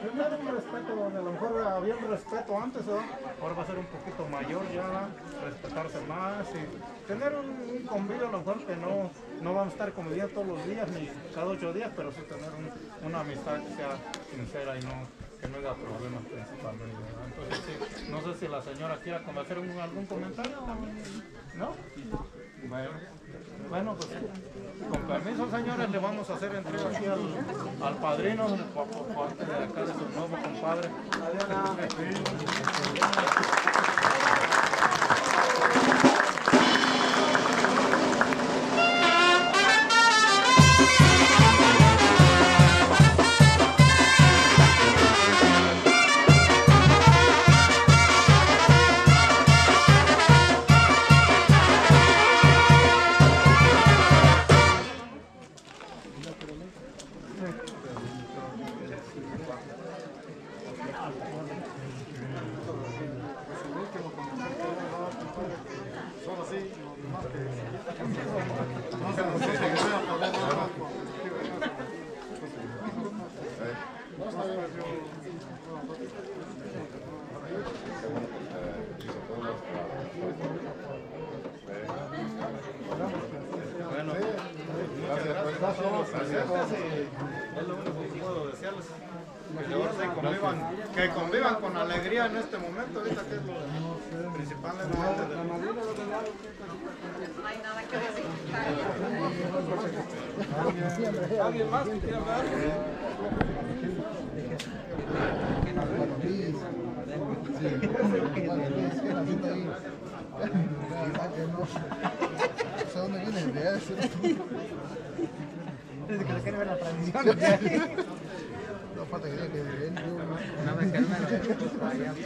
Primero un respeto, donde a lo mejor había un respeto antes, ¿verdad? Ahora va a ser un poquito mayor ya, respetarse más y tener un, un convivio, a lo mejor que no, no vamos a estar conviviendo todos los días, ni cada ocho días, pero sí tener un, una amistad que sea sincera y no... que no haya problemas principalmente, ¿verdad? Entonces, sí, no sé si la señora quiera hacer un, algún comentario. ¿No? Bueno, bueno, pues con permiso, señores, le vamos a hacer entrega aquí al, al padrino por, por parte de acá de su nuevo compadre. Que convivan con alegría en este momento, ahorita que es lo principal. No hay nada que decir. ¿Alguien más que quiera hablar? No sé dónde viene el día de ser tú. Desde que lo quieren ver la tradición. No falta que diga que viven, yo... Una vez que él me lo despuso allá para...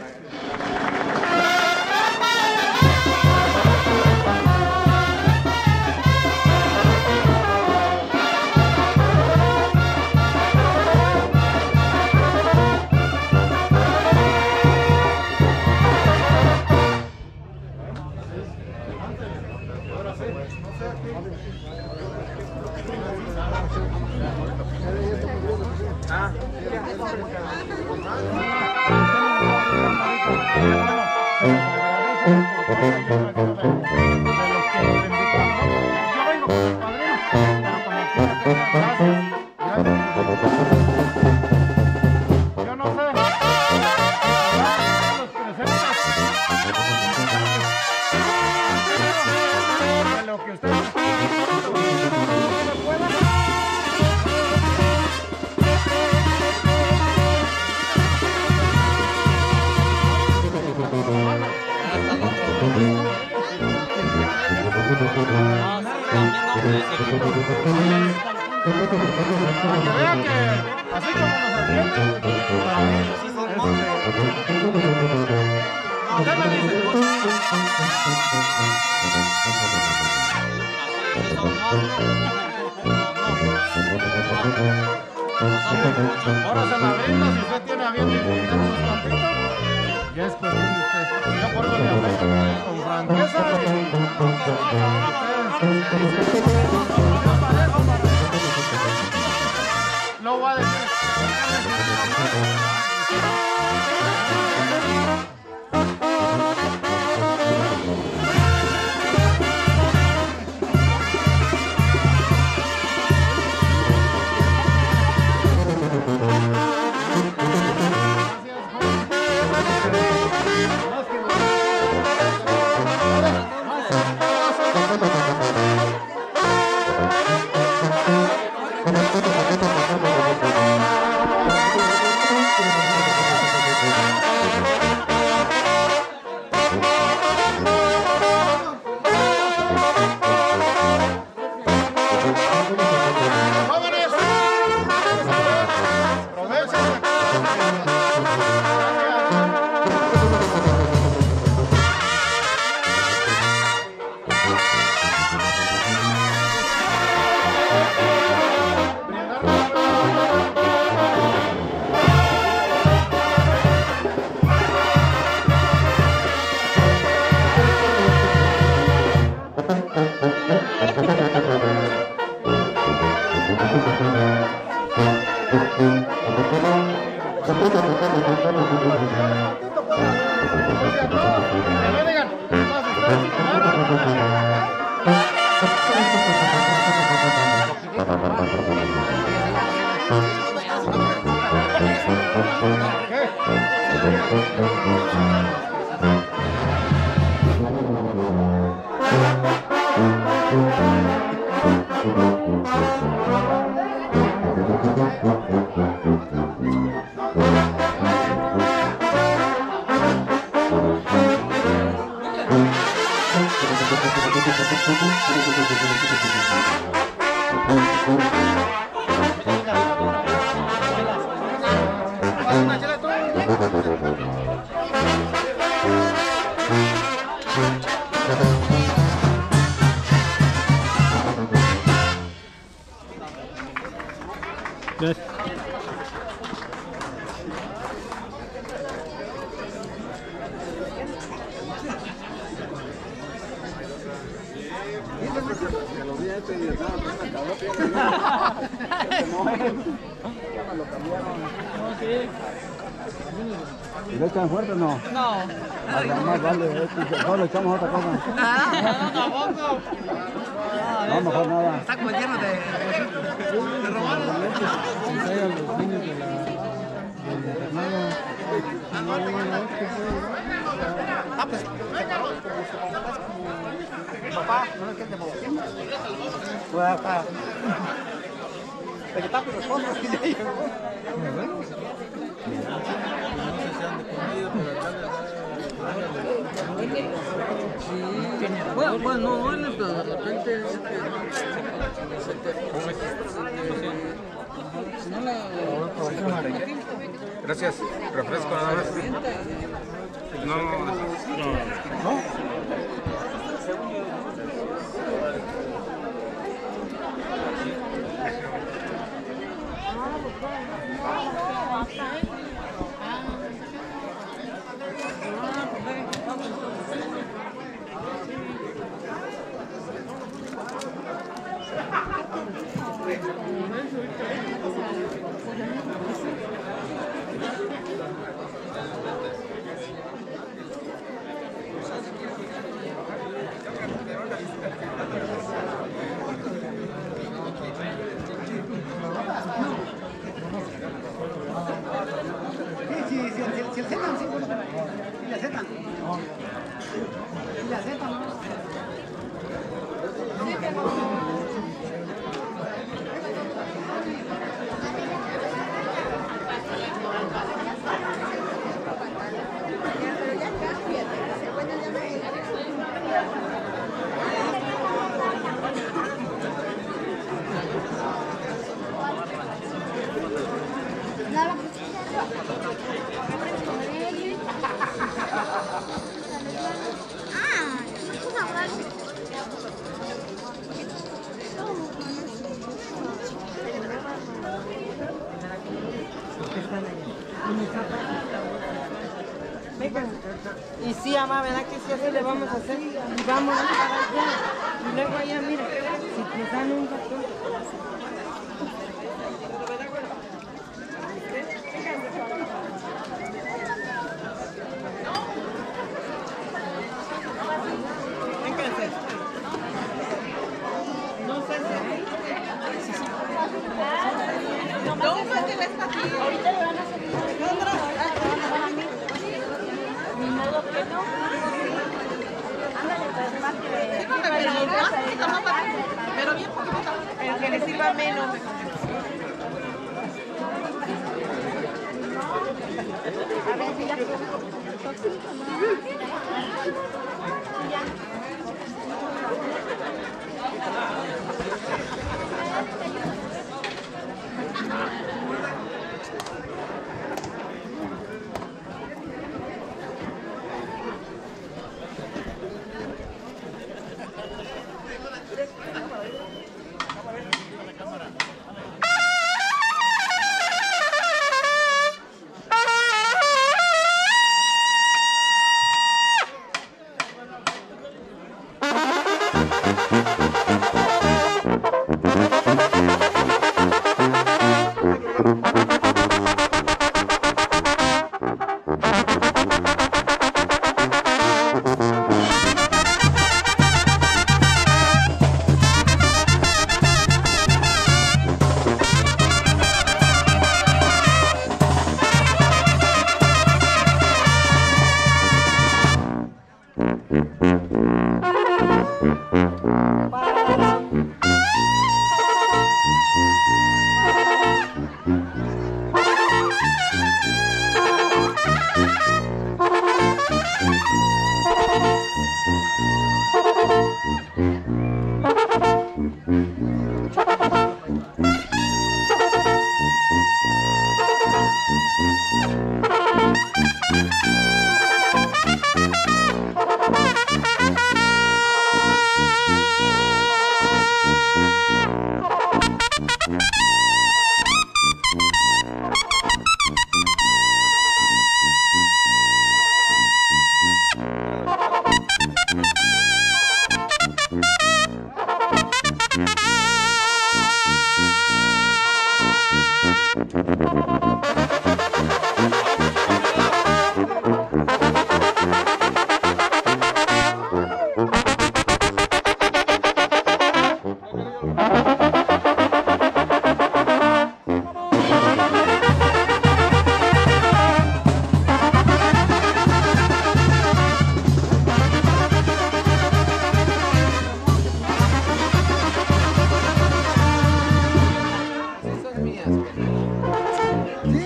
¡Vámonos!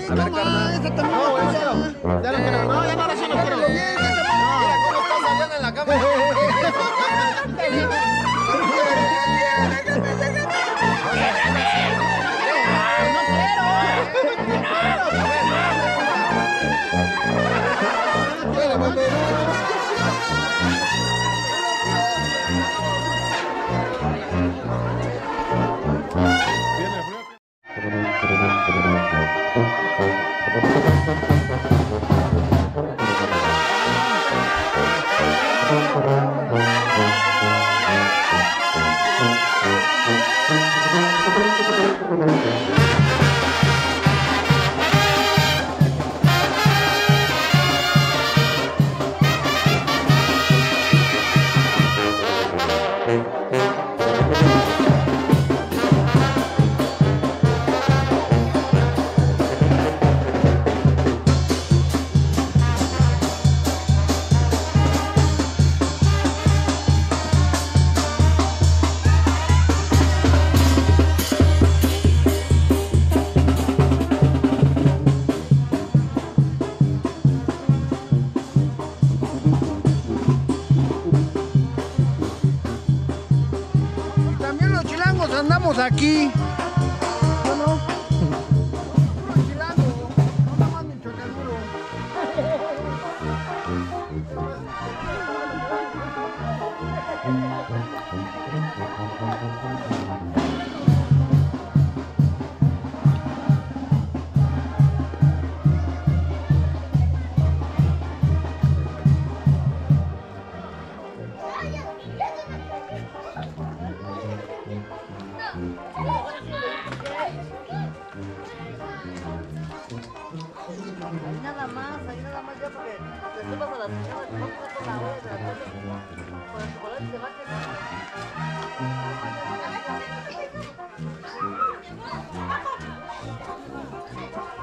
A ver, carnal. No, güey, no quiero. Ya no quiero. No, ya no, ahora sí no quiero. Mira cómo estás allá en la cama. ¡No quiero! ¡No quiero! Aquí. ¿O no? Puro chilango, no nada más Michoacán duro.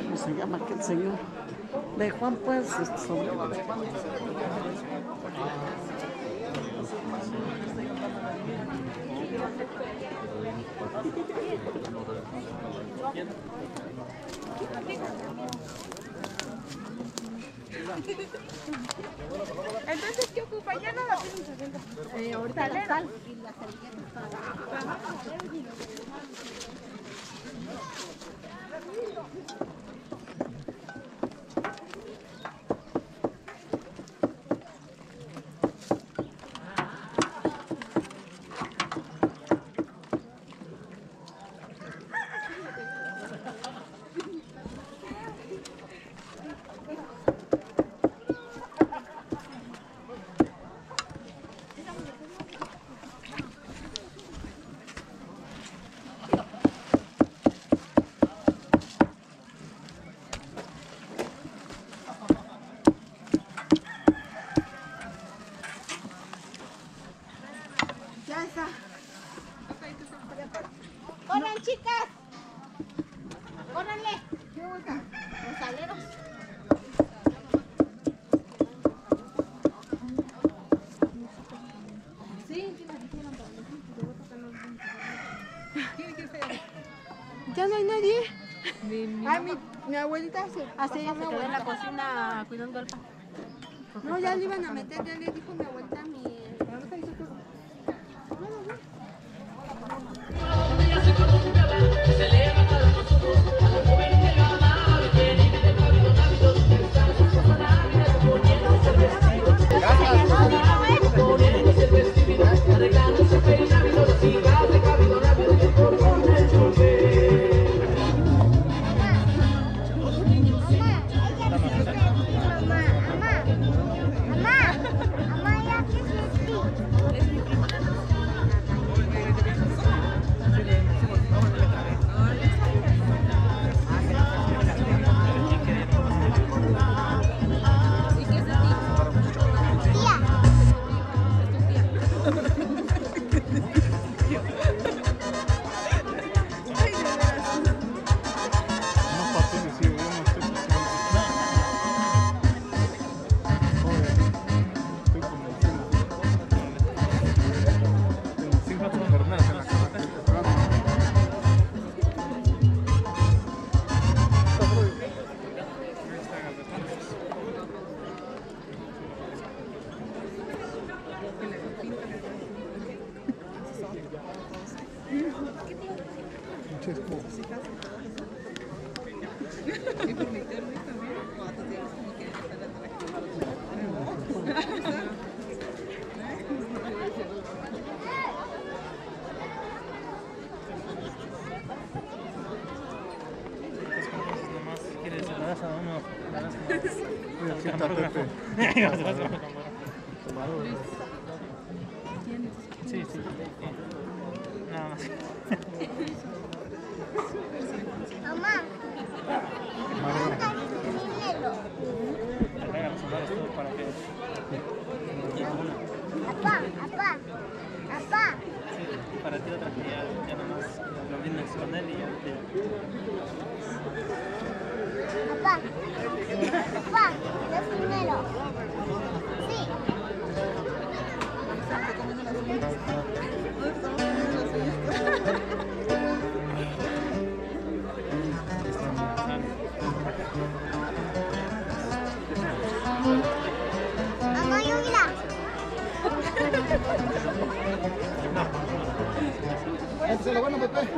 ¿Cómo se llama aquel señor? De Juan, pues, sobre la de Juan. Entonces, ¿qué ocupa? Ya nada más. Eh, ahorita la sal. Así ella se quedó en la cocina cuidando al pan. No, ya le iban a meter, ya le dijo mi abuelita a mi... Gracias. bueno, Pepe.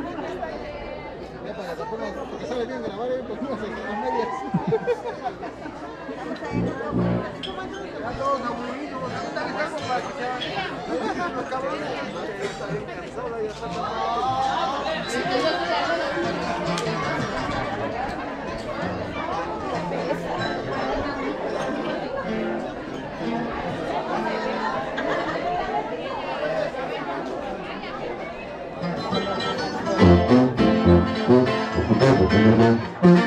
Ya para que ponga, porque sabe bien grabar, pues no se quedan medias. Ya todos aburridos, ahorita les hago para que se vayan. Los cabrones. Está bien cansada, ya está. Thank you.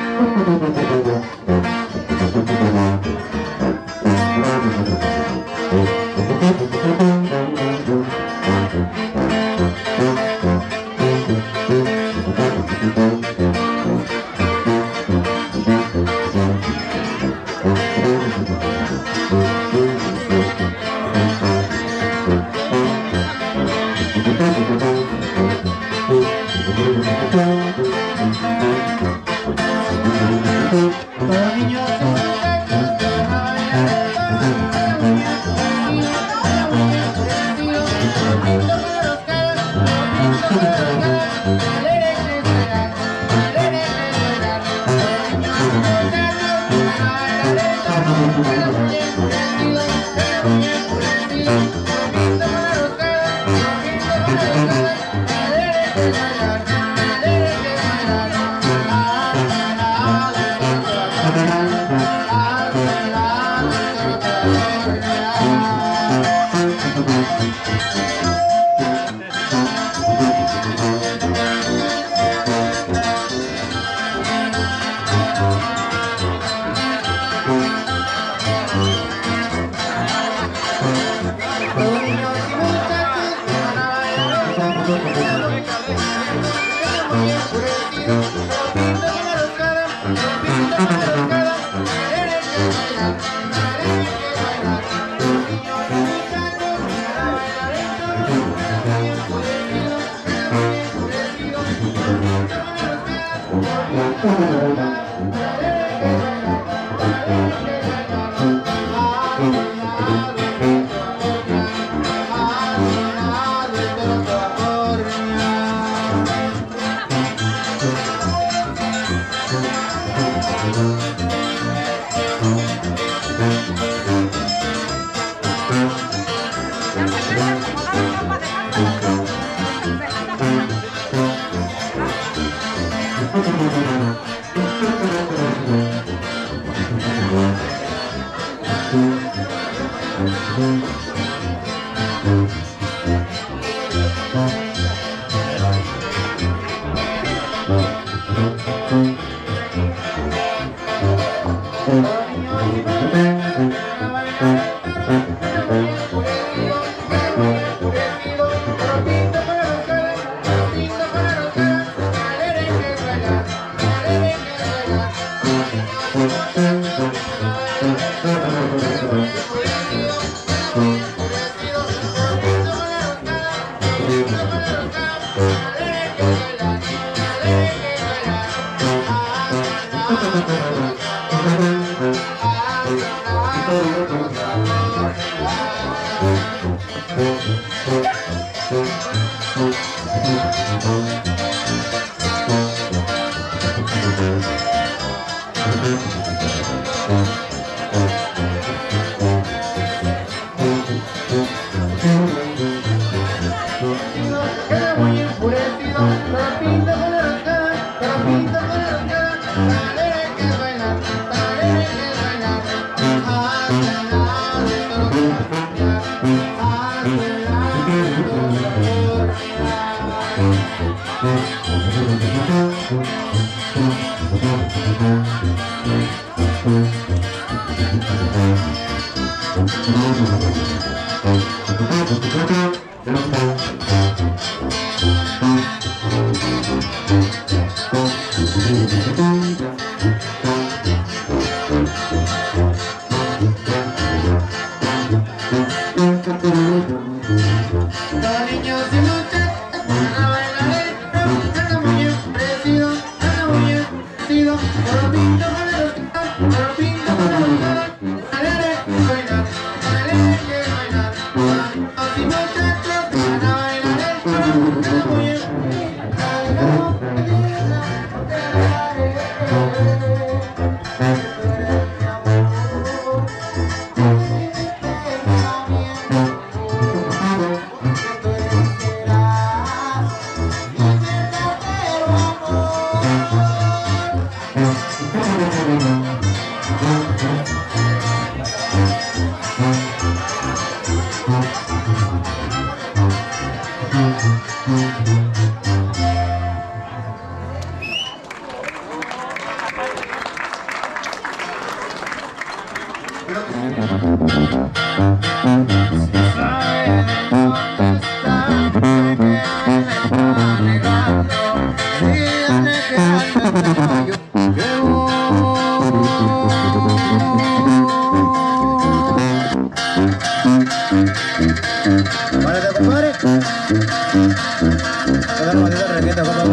como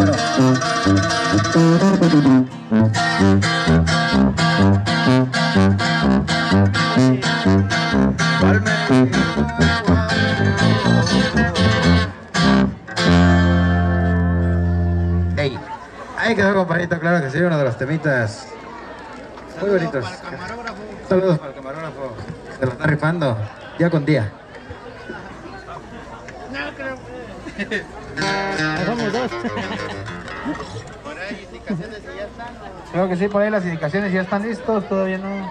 bueno. Hey, ahí quedó, compadrito, claro que sí, uno de los temitas muy bonitos. Saludos para el camarógrafo, se lo está rifando, día con día. No creo que... Somos dos. Por ahí las indicaciones ya están. Creo que sí, por ahí las indicaciones ya están listos, todavía no.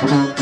Thank you.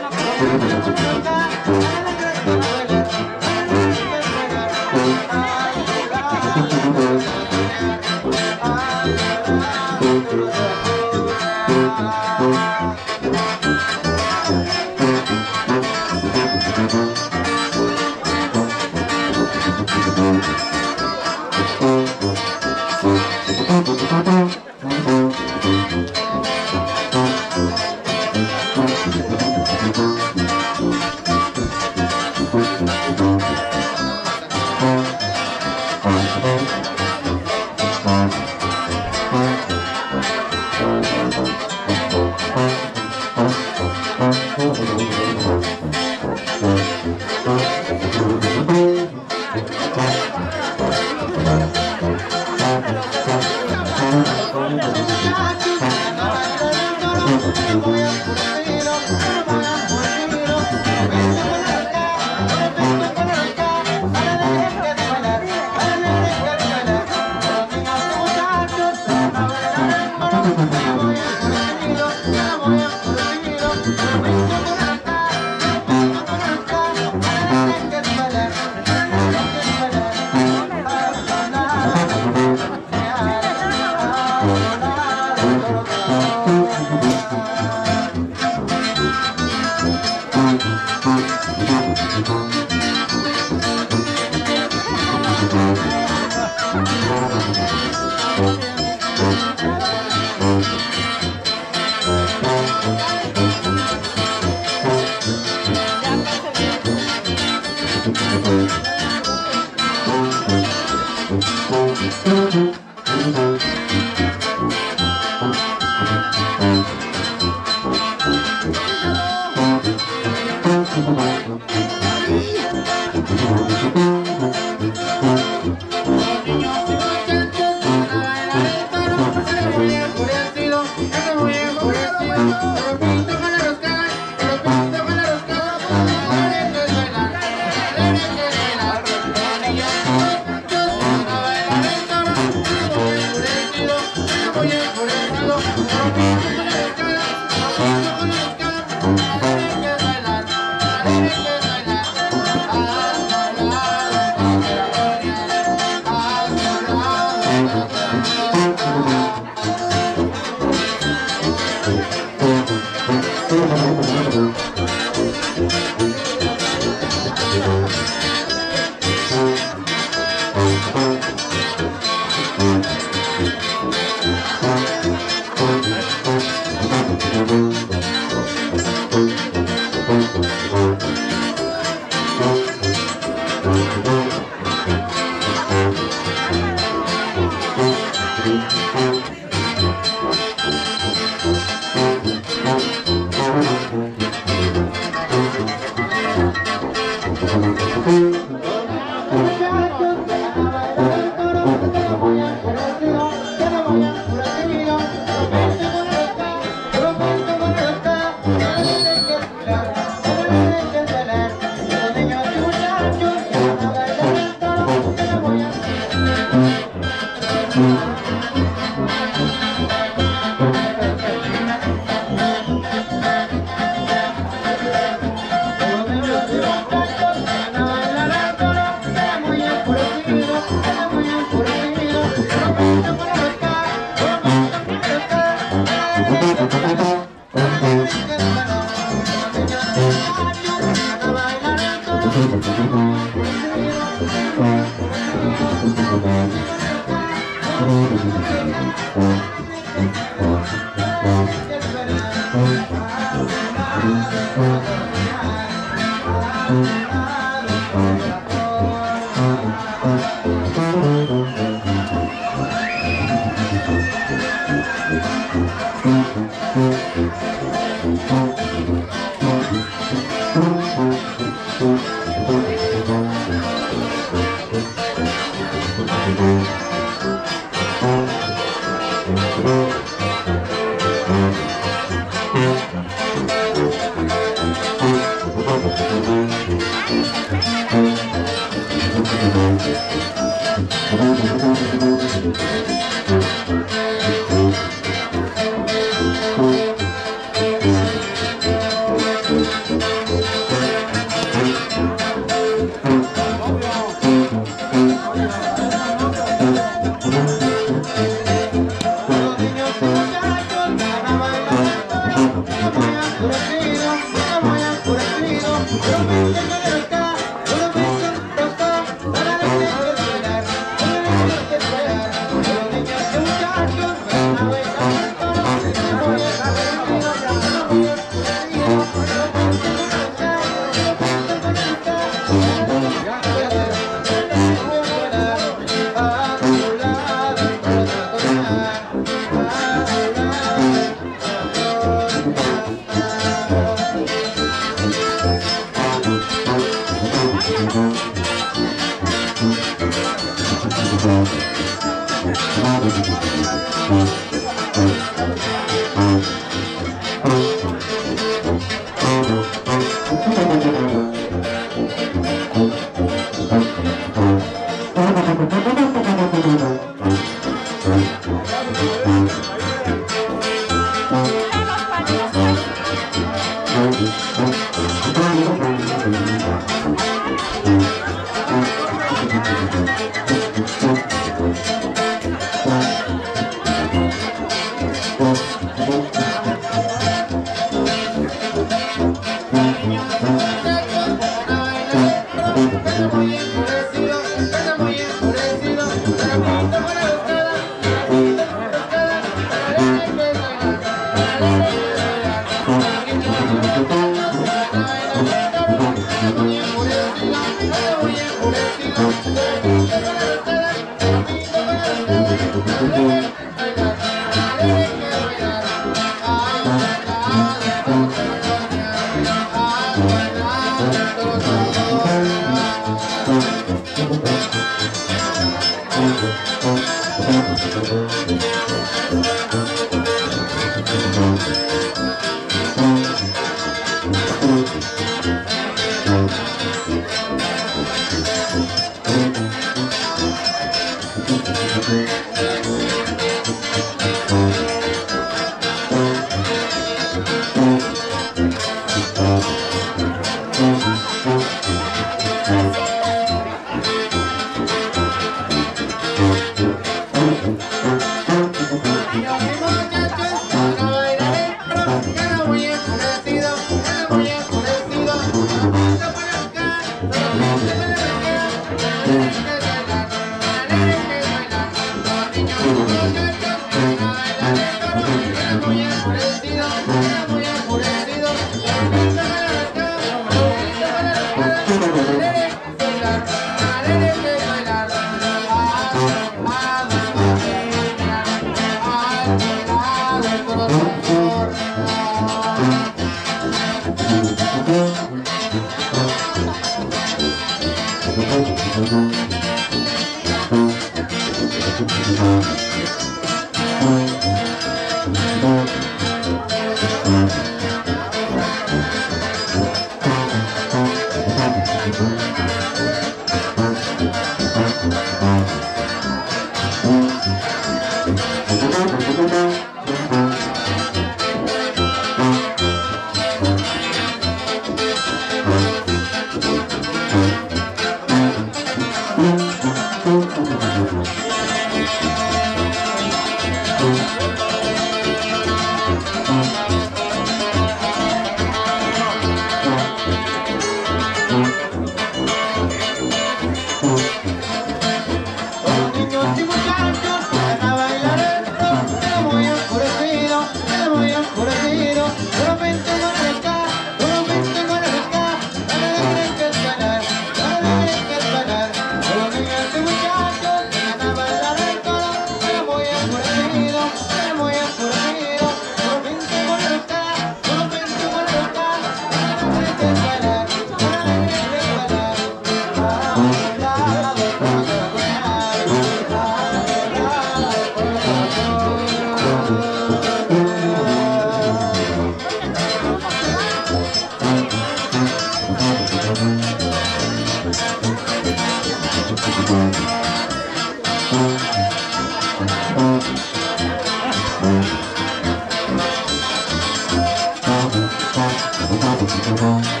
Thank you.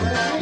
Thank you.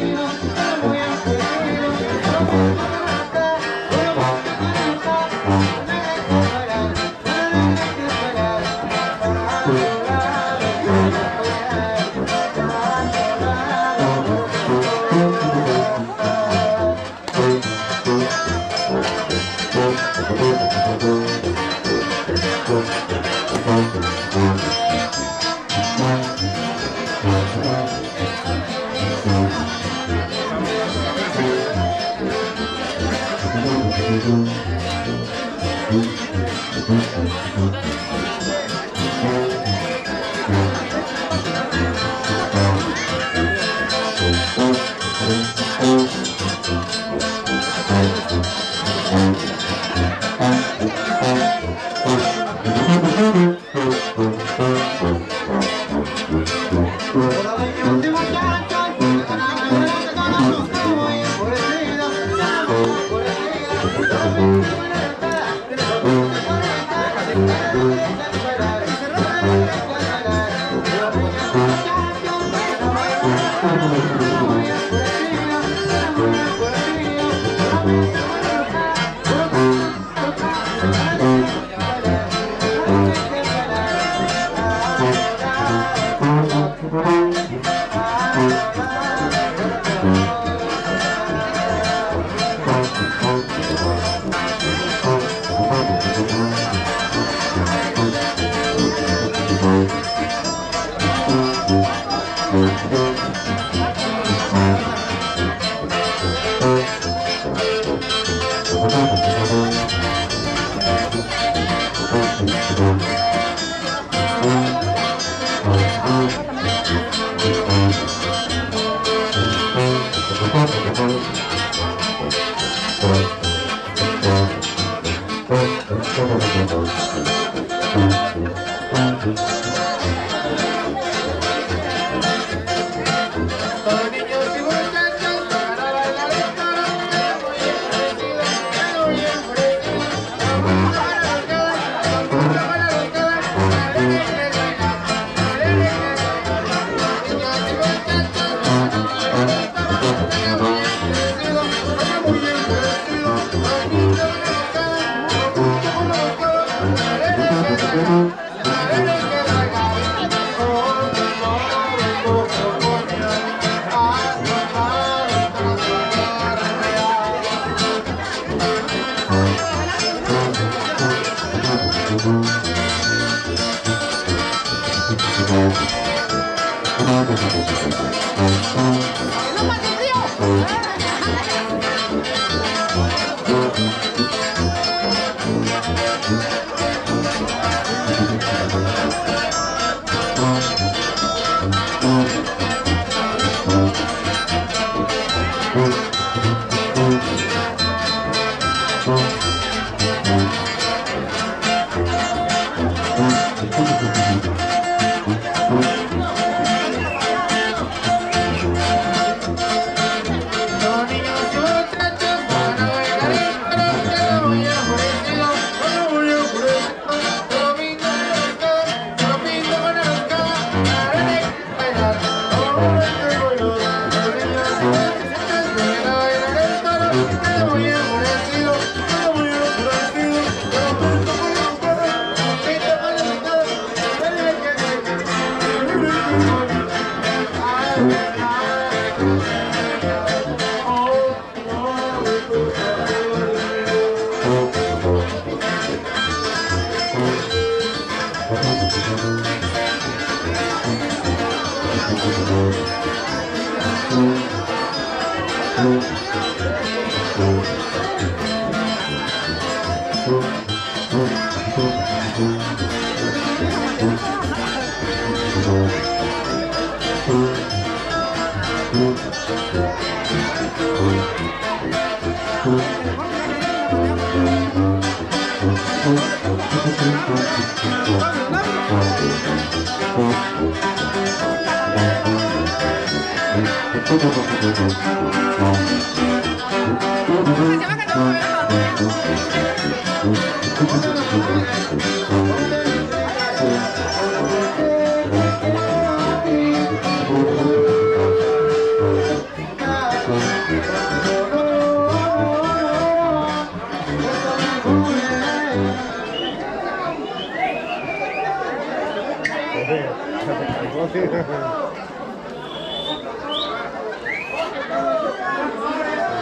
así.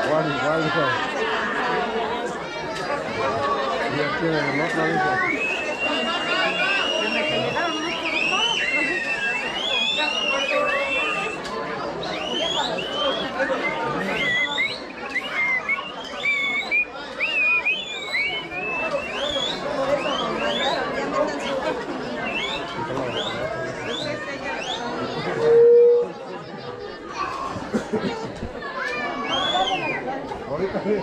Igual, igual, hija. Y aquí en el otro, hija. Ahorita sí,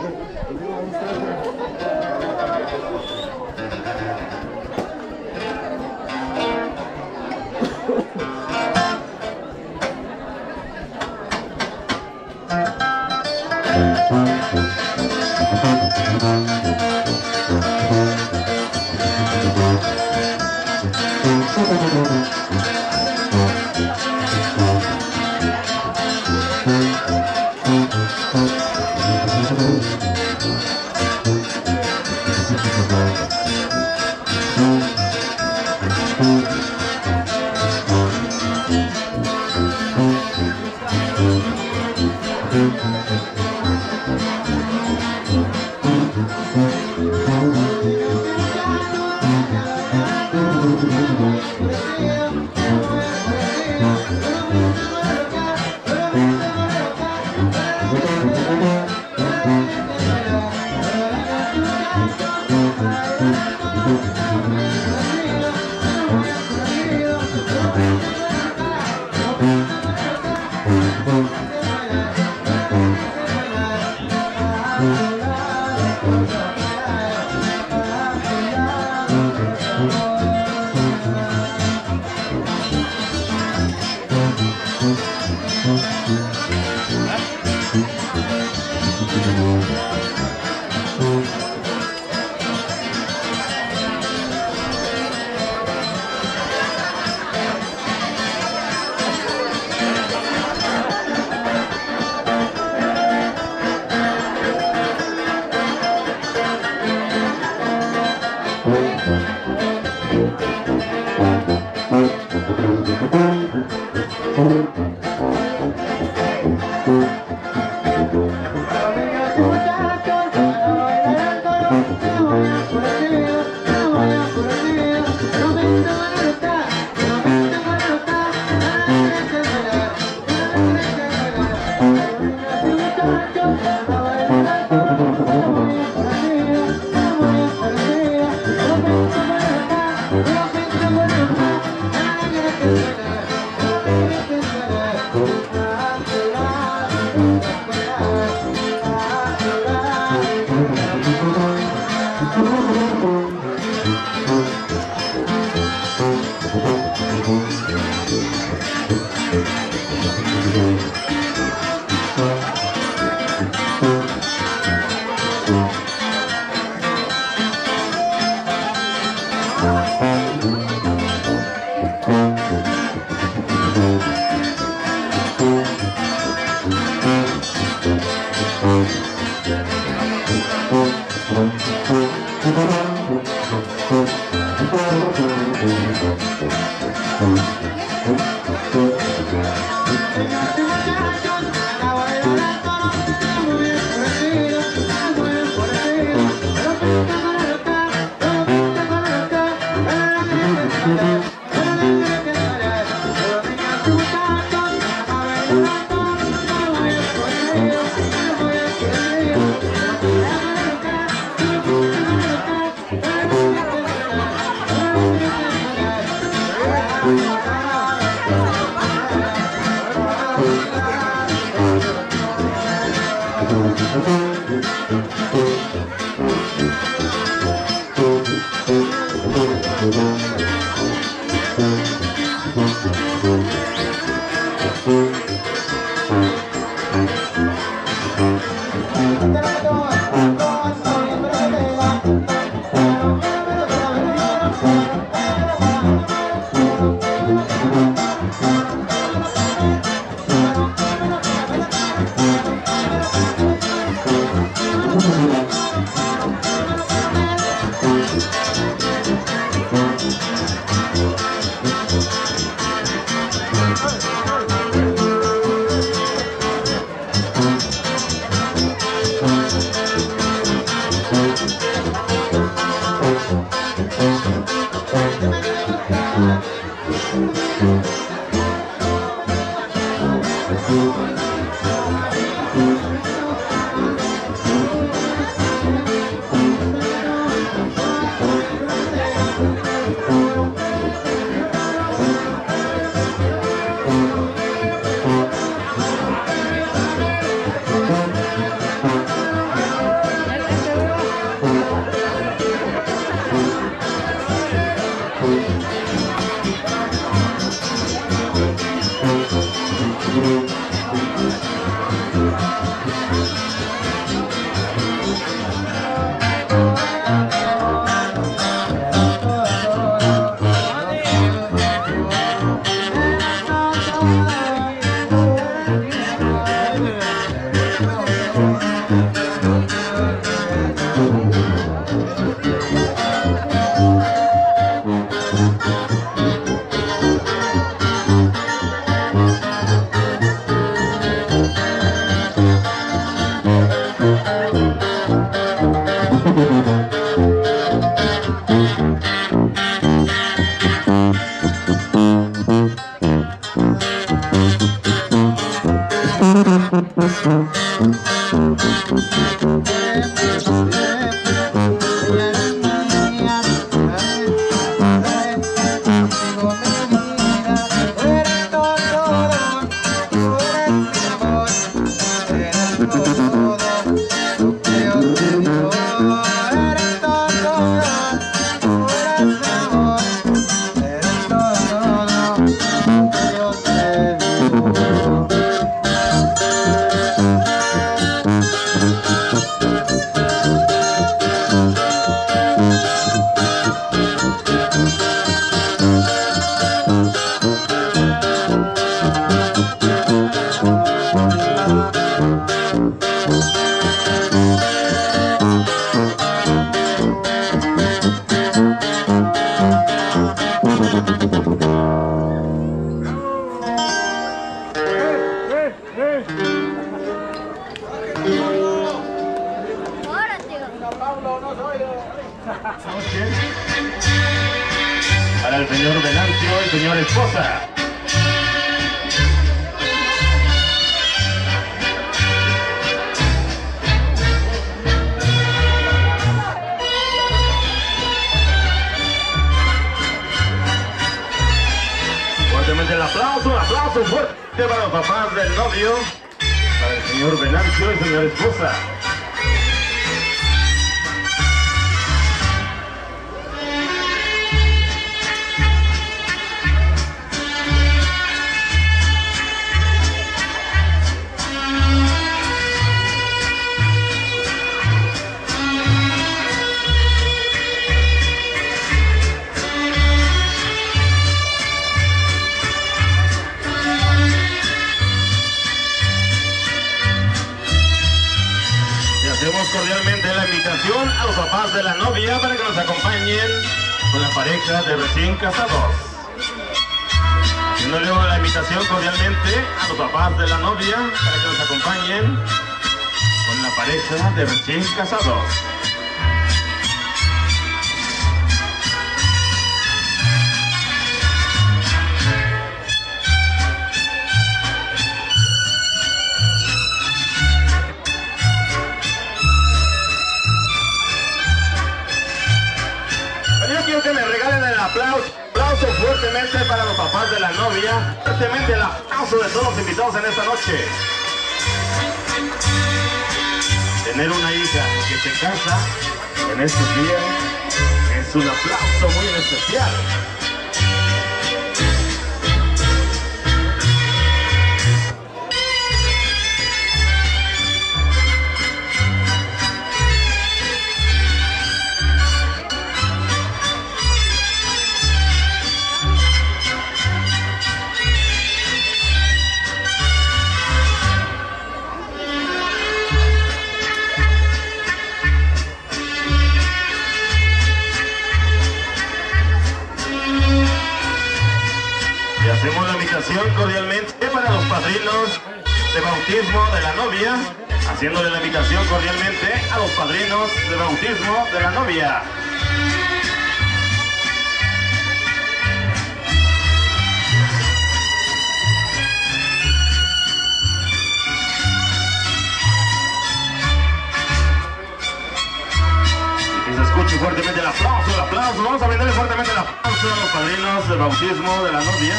y fuertemente el aplauso, el aplauso. Vamos a brindarle fuertemente el aplauso a los padrinos del bautismo de la novia.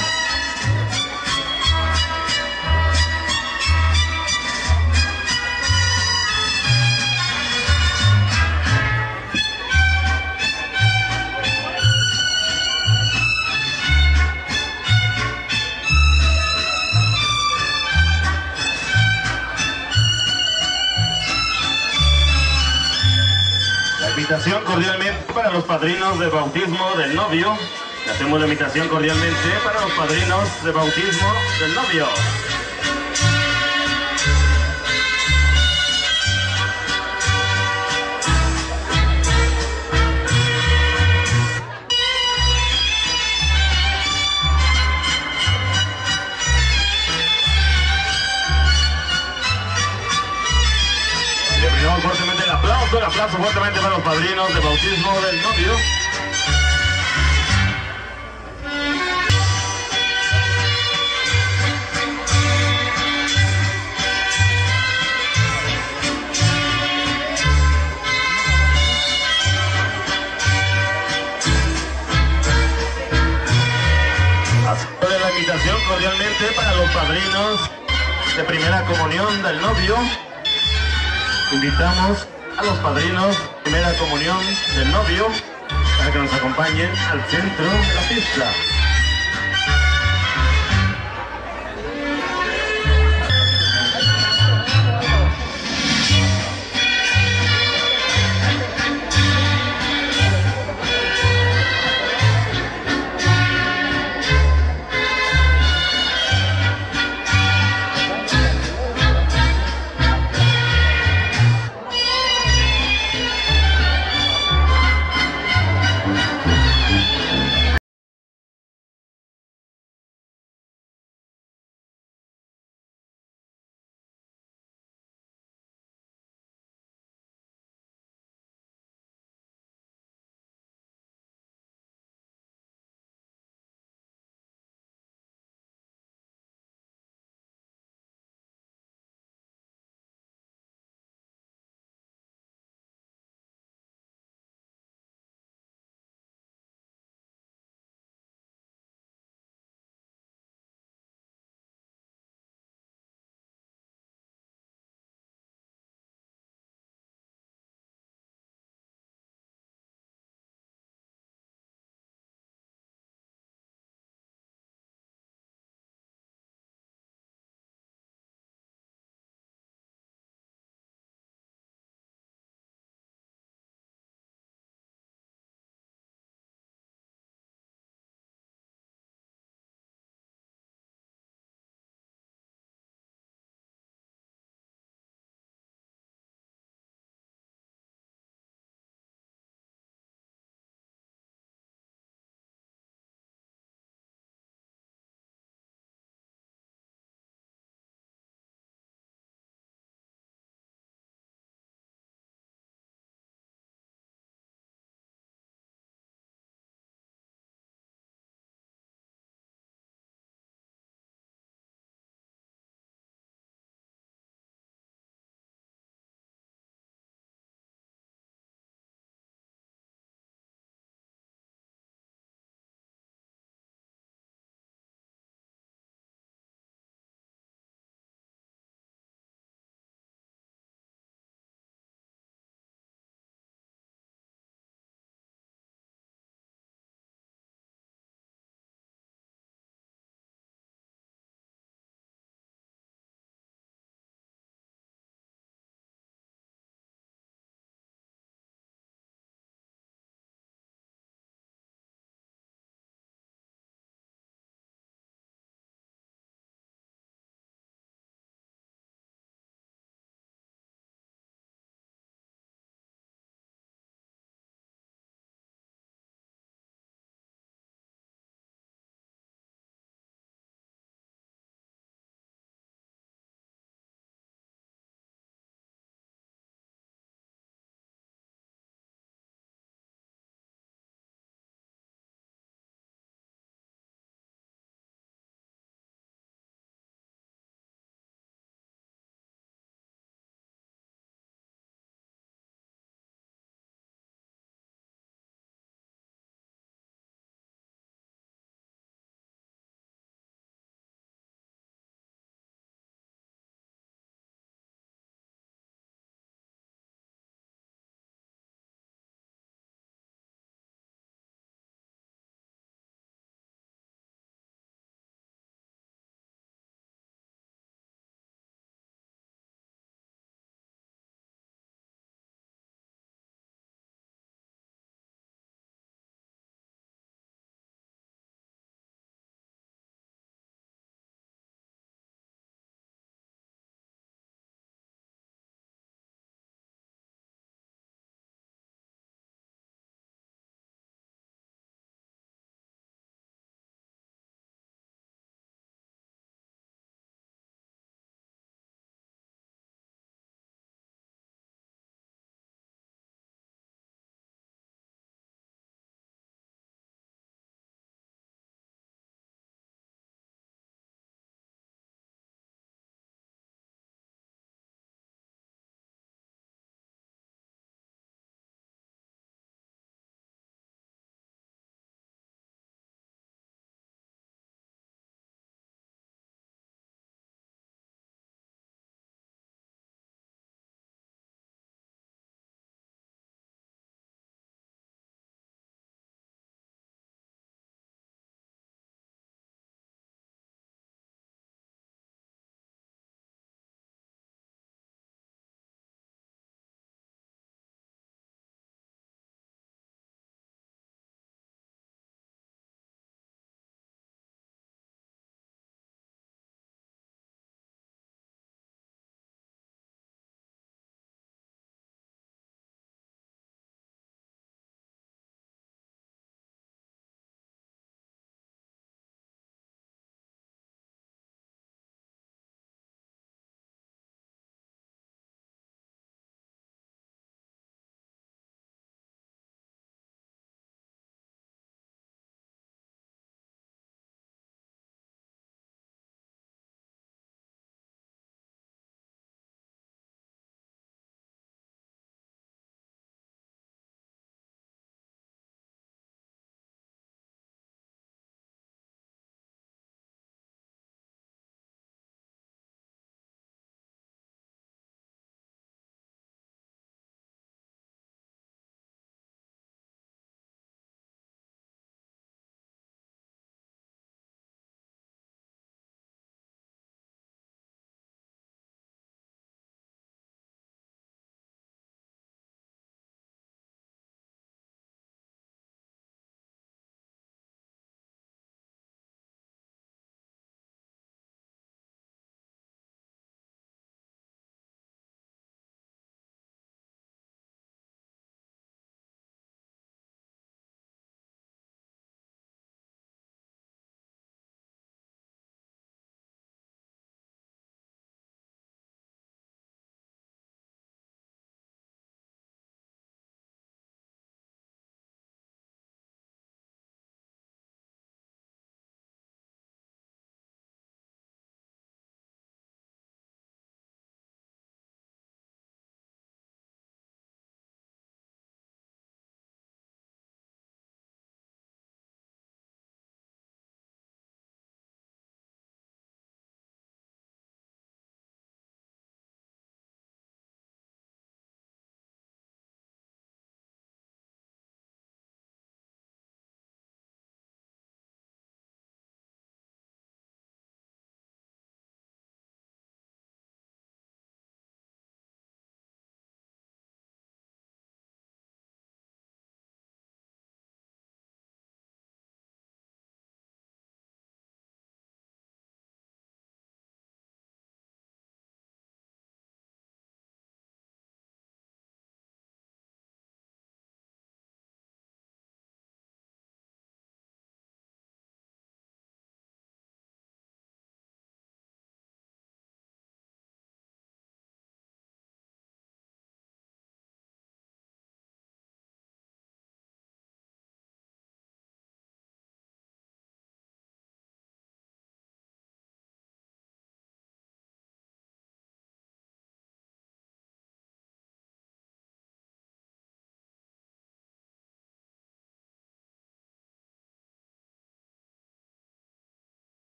Invitación cordialmente para los padrinos de bautismo del novio. Le hacemos la invitación cordialmente para los padrinos de bautismo del novio. Un aplauso fuertemente para los padrinos de bautismo del novio. Hacemos la invitación cordialmente para los padrinos de primera comunión del novio. Invitamos a los padrinos de primera comunión del novio para que nos acompañen al centro de la pista.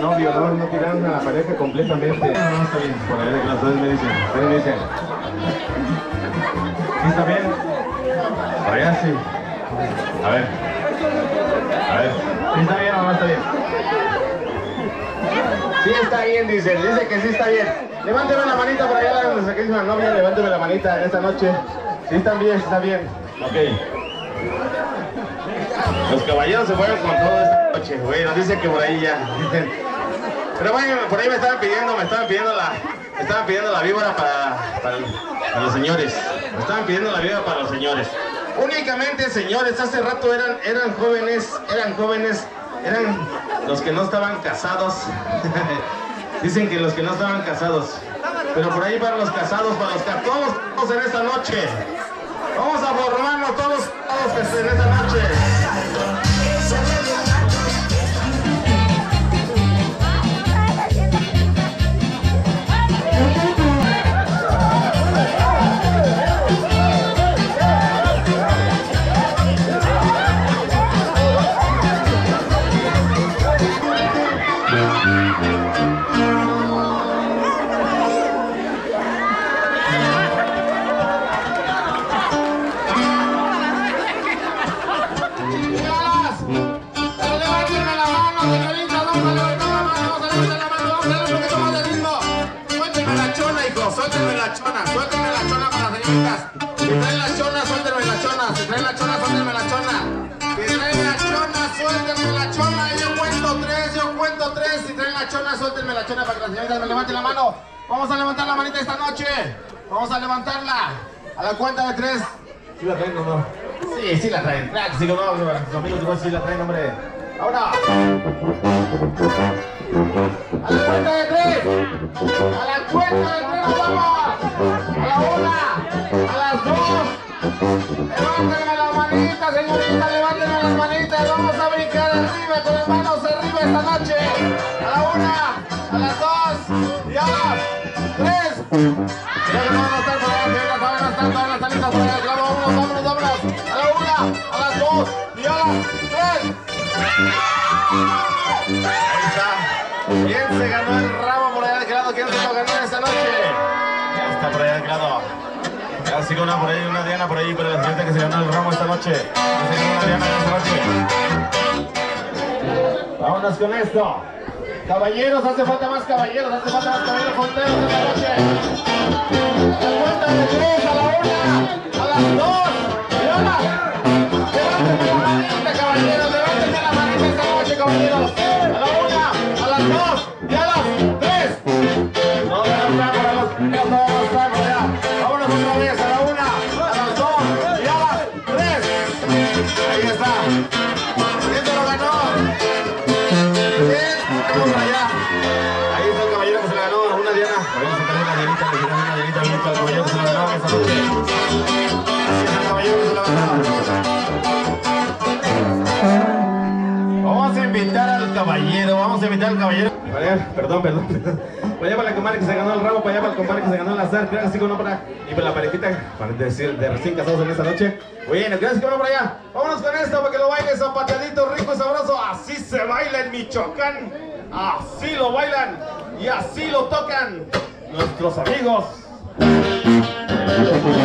al novio, no, no tiraron a la pareja completamente. No, no, está bien. Por ahí las dos me dicen, ustedes me dicen. ¿Sí está bien? Por allá sí. A ver. A ver. ¿Sí está bien o no está bien? Sí está bien, dice. Dice que sí está bien. Levánteme la manita por allá, la sacrísima novia, levánteme la manita esta noche. Sí está bien, sí está bien. Ok. Los caballeros se fueron con todo esta noche, güey, nos dicen que por ahí ya. Pero bueno, por ahí me estaban pidiendo, me estaban pidiendo la, me estaban pidiendo la víbora para, para, para los señores. Me estaban pidiendo la víbora para los señores. Únicamente, señores, hace rato eran, eran jóvenes, eran jóvenes, eran los que no estaban casados. Dicen que los que no estaban casados. Pero por ahí para los casados, para los casados, todos en esta noche. Vamos a formarnos todos, todos en esta noche. Suéltenme la chona para que las señoritas me levanten la mano. Vamos a levantar la manita esta noche. Vamos a levantarla. A la cuenta de tres. ¿Sí la traen o no? Sí, sí la traen. Claro, si no, los amigos sí la traen, hombre. Ahora. A la cuenta de tres. A la cuenta de tres, vamos. A la una. A las dos. Levanten las manitas, señorita. Levanten las manitas. Vamos a brincar arriba con las manos arriba esta noche. A la una. A las dos, y a las tres. Pero no van a estar por allá, que no van a estar, van a estar listas por allá. Claro, vámonos, vámonos, vámonos. A la una, a las dos, y a las tres. Ahí está. ¿Quién se ganó el ramo por allá de aquel lado? ¿Quién se lo ganó esta noche? Ya está por allá de aquel lado. Ya sigue una por ahí, una Diana por ahí, pero la gente que se ganó el ramo esta noche. Ya sigue una Diana esta noche. Vámonos con esto. Caballeros, hace falta más caballeros, hace falta más caballeros solteros en la noche. La cuenta de tres, a la una, a las dos, y ahora, levánteme la manita, caballeros, levánteme la manita esta noche, caballeros. A la una, a las dos, y a las tres. No, no, no, no, no, vámonos otra vez, a la una, a las dos, y a las tres. Ahí está. ¿Quién te lo ganó? ¿Quién? Vamos allá. Ahí está el caballero que se la ganó, una Diana. Vamos a sacarle una dianita, le tiramos una dianita al caballero que se la ganó esta noche. Ahí está el caballero que se la ganó. Vamos a invitar al caballero, vamos a invitar al caballero. Perdón, perdón, perdón. Para allá para la comadre que se ganó el ramo, para allá para el compadre que se ganó el azar, gracias, que no para. Y para la parejita, para decir, de recién casados en esta noche. Bueno, gracias, que no para allá. Vámonos con esto para que lo baile zapateadito, rico, sabroso. Así se baila en Michoacán. Así lo bailan y así lo tocan nuestros amigos. No le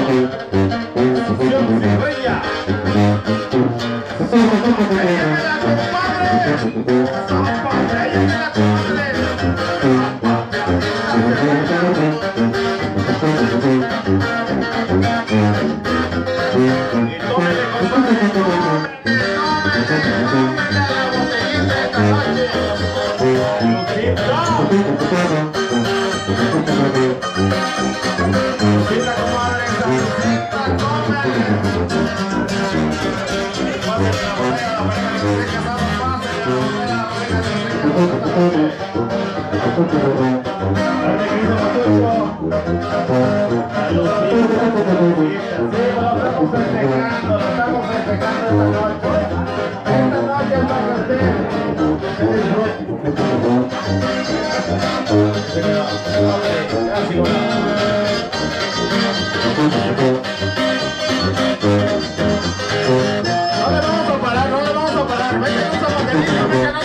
vamos a parar, no le vamos a parar. Venga,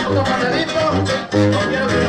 vamos a paradito, venga, vamos a paradito. No quiero que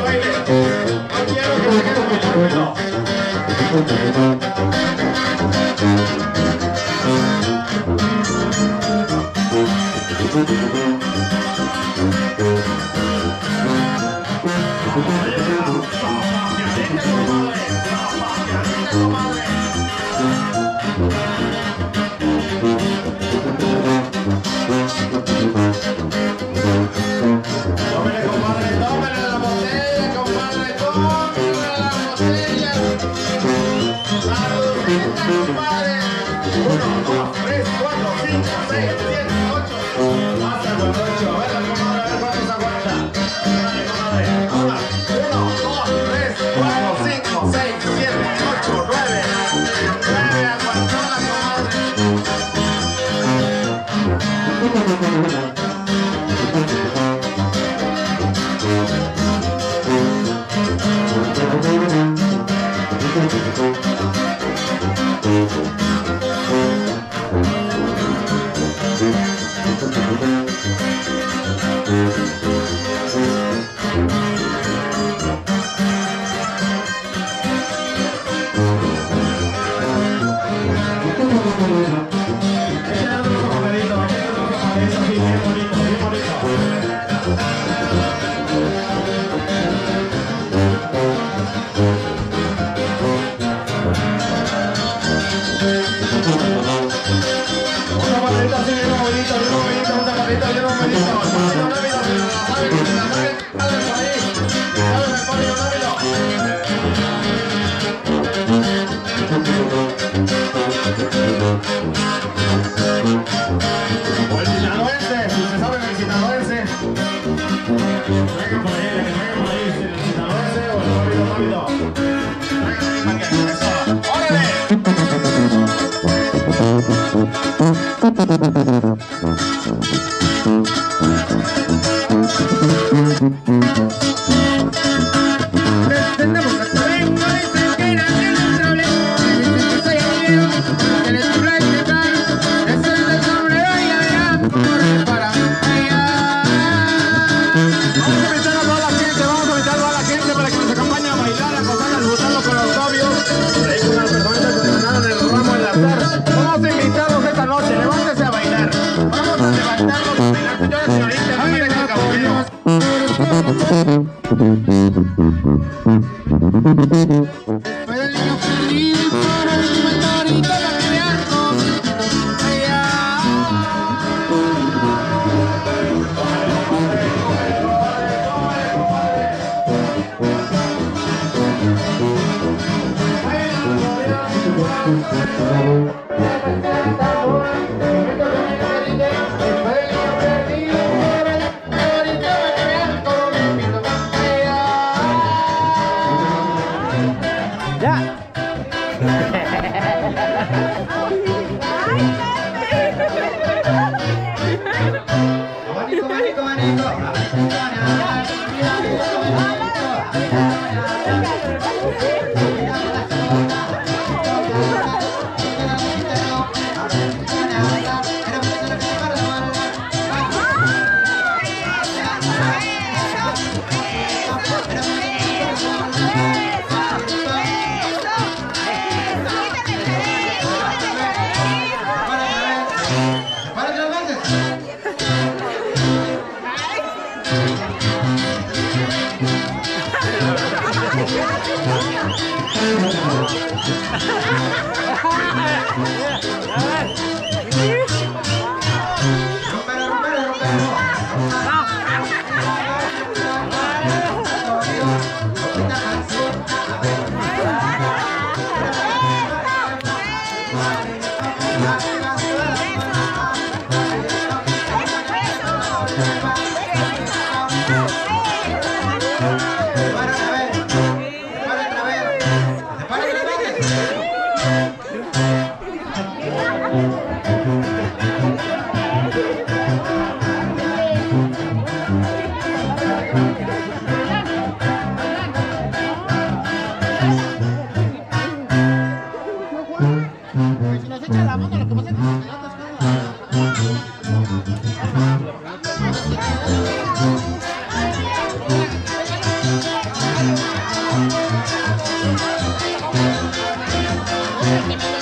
Gracias.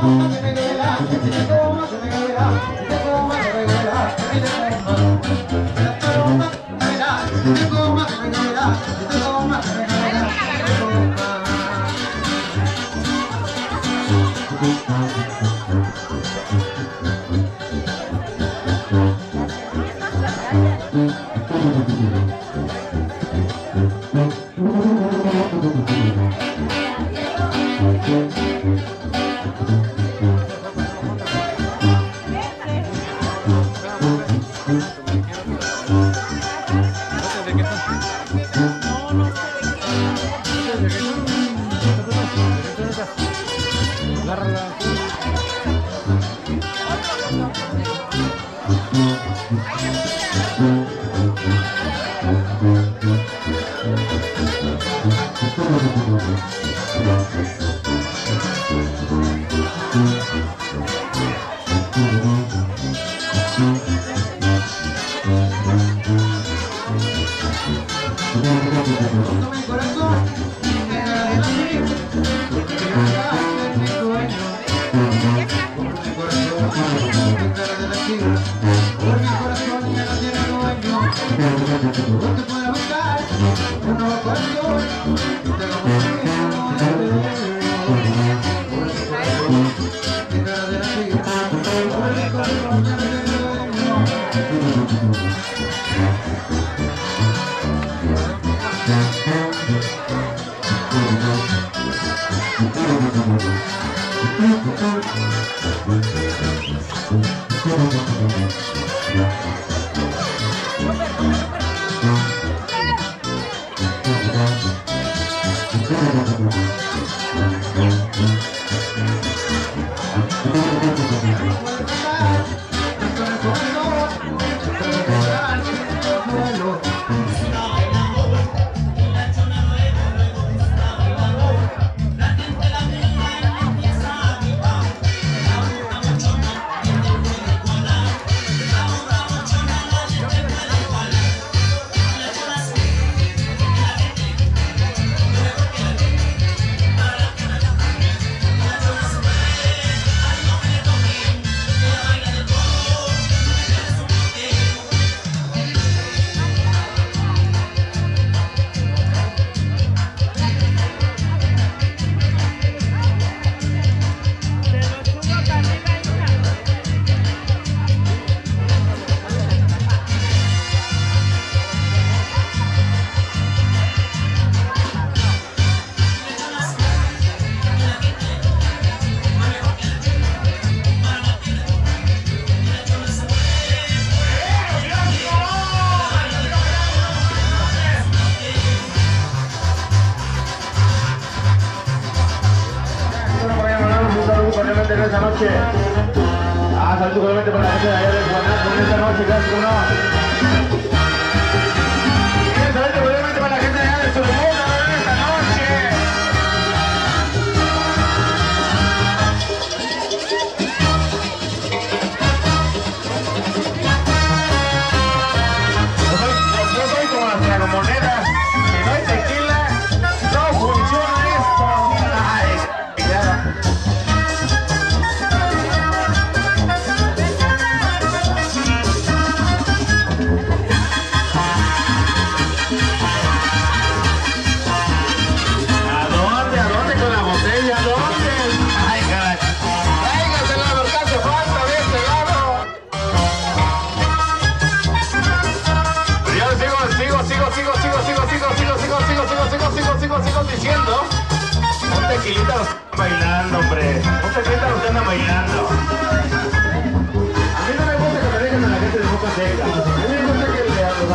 como se reguera, si te como se reguera, si te como se reguera, si te como se reguera, si te como se reguera, si te como se reguera, si te como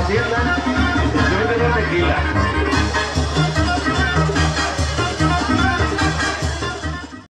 ¿Entiendan?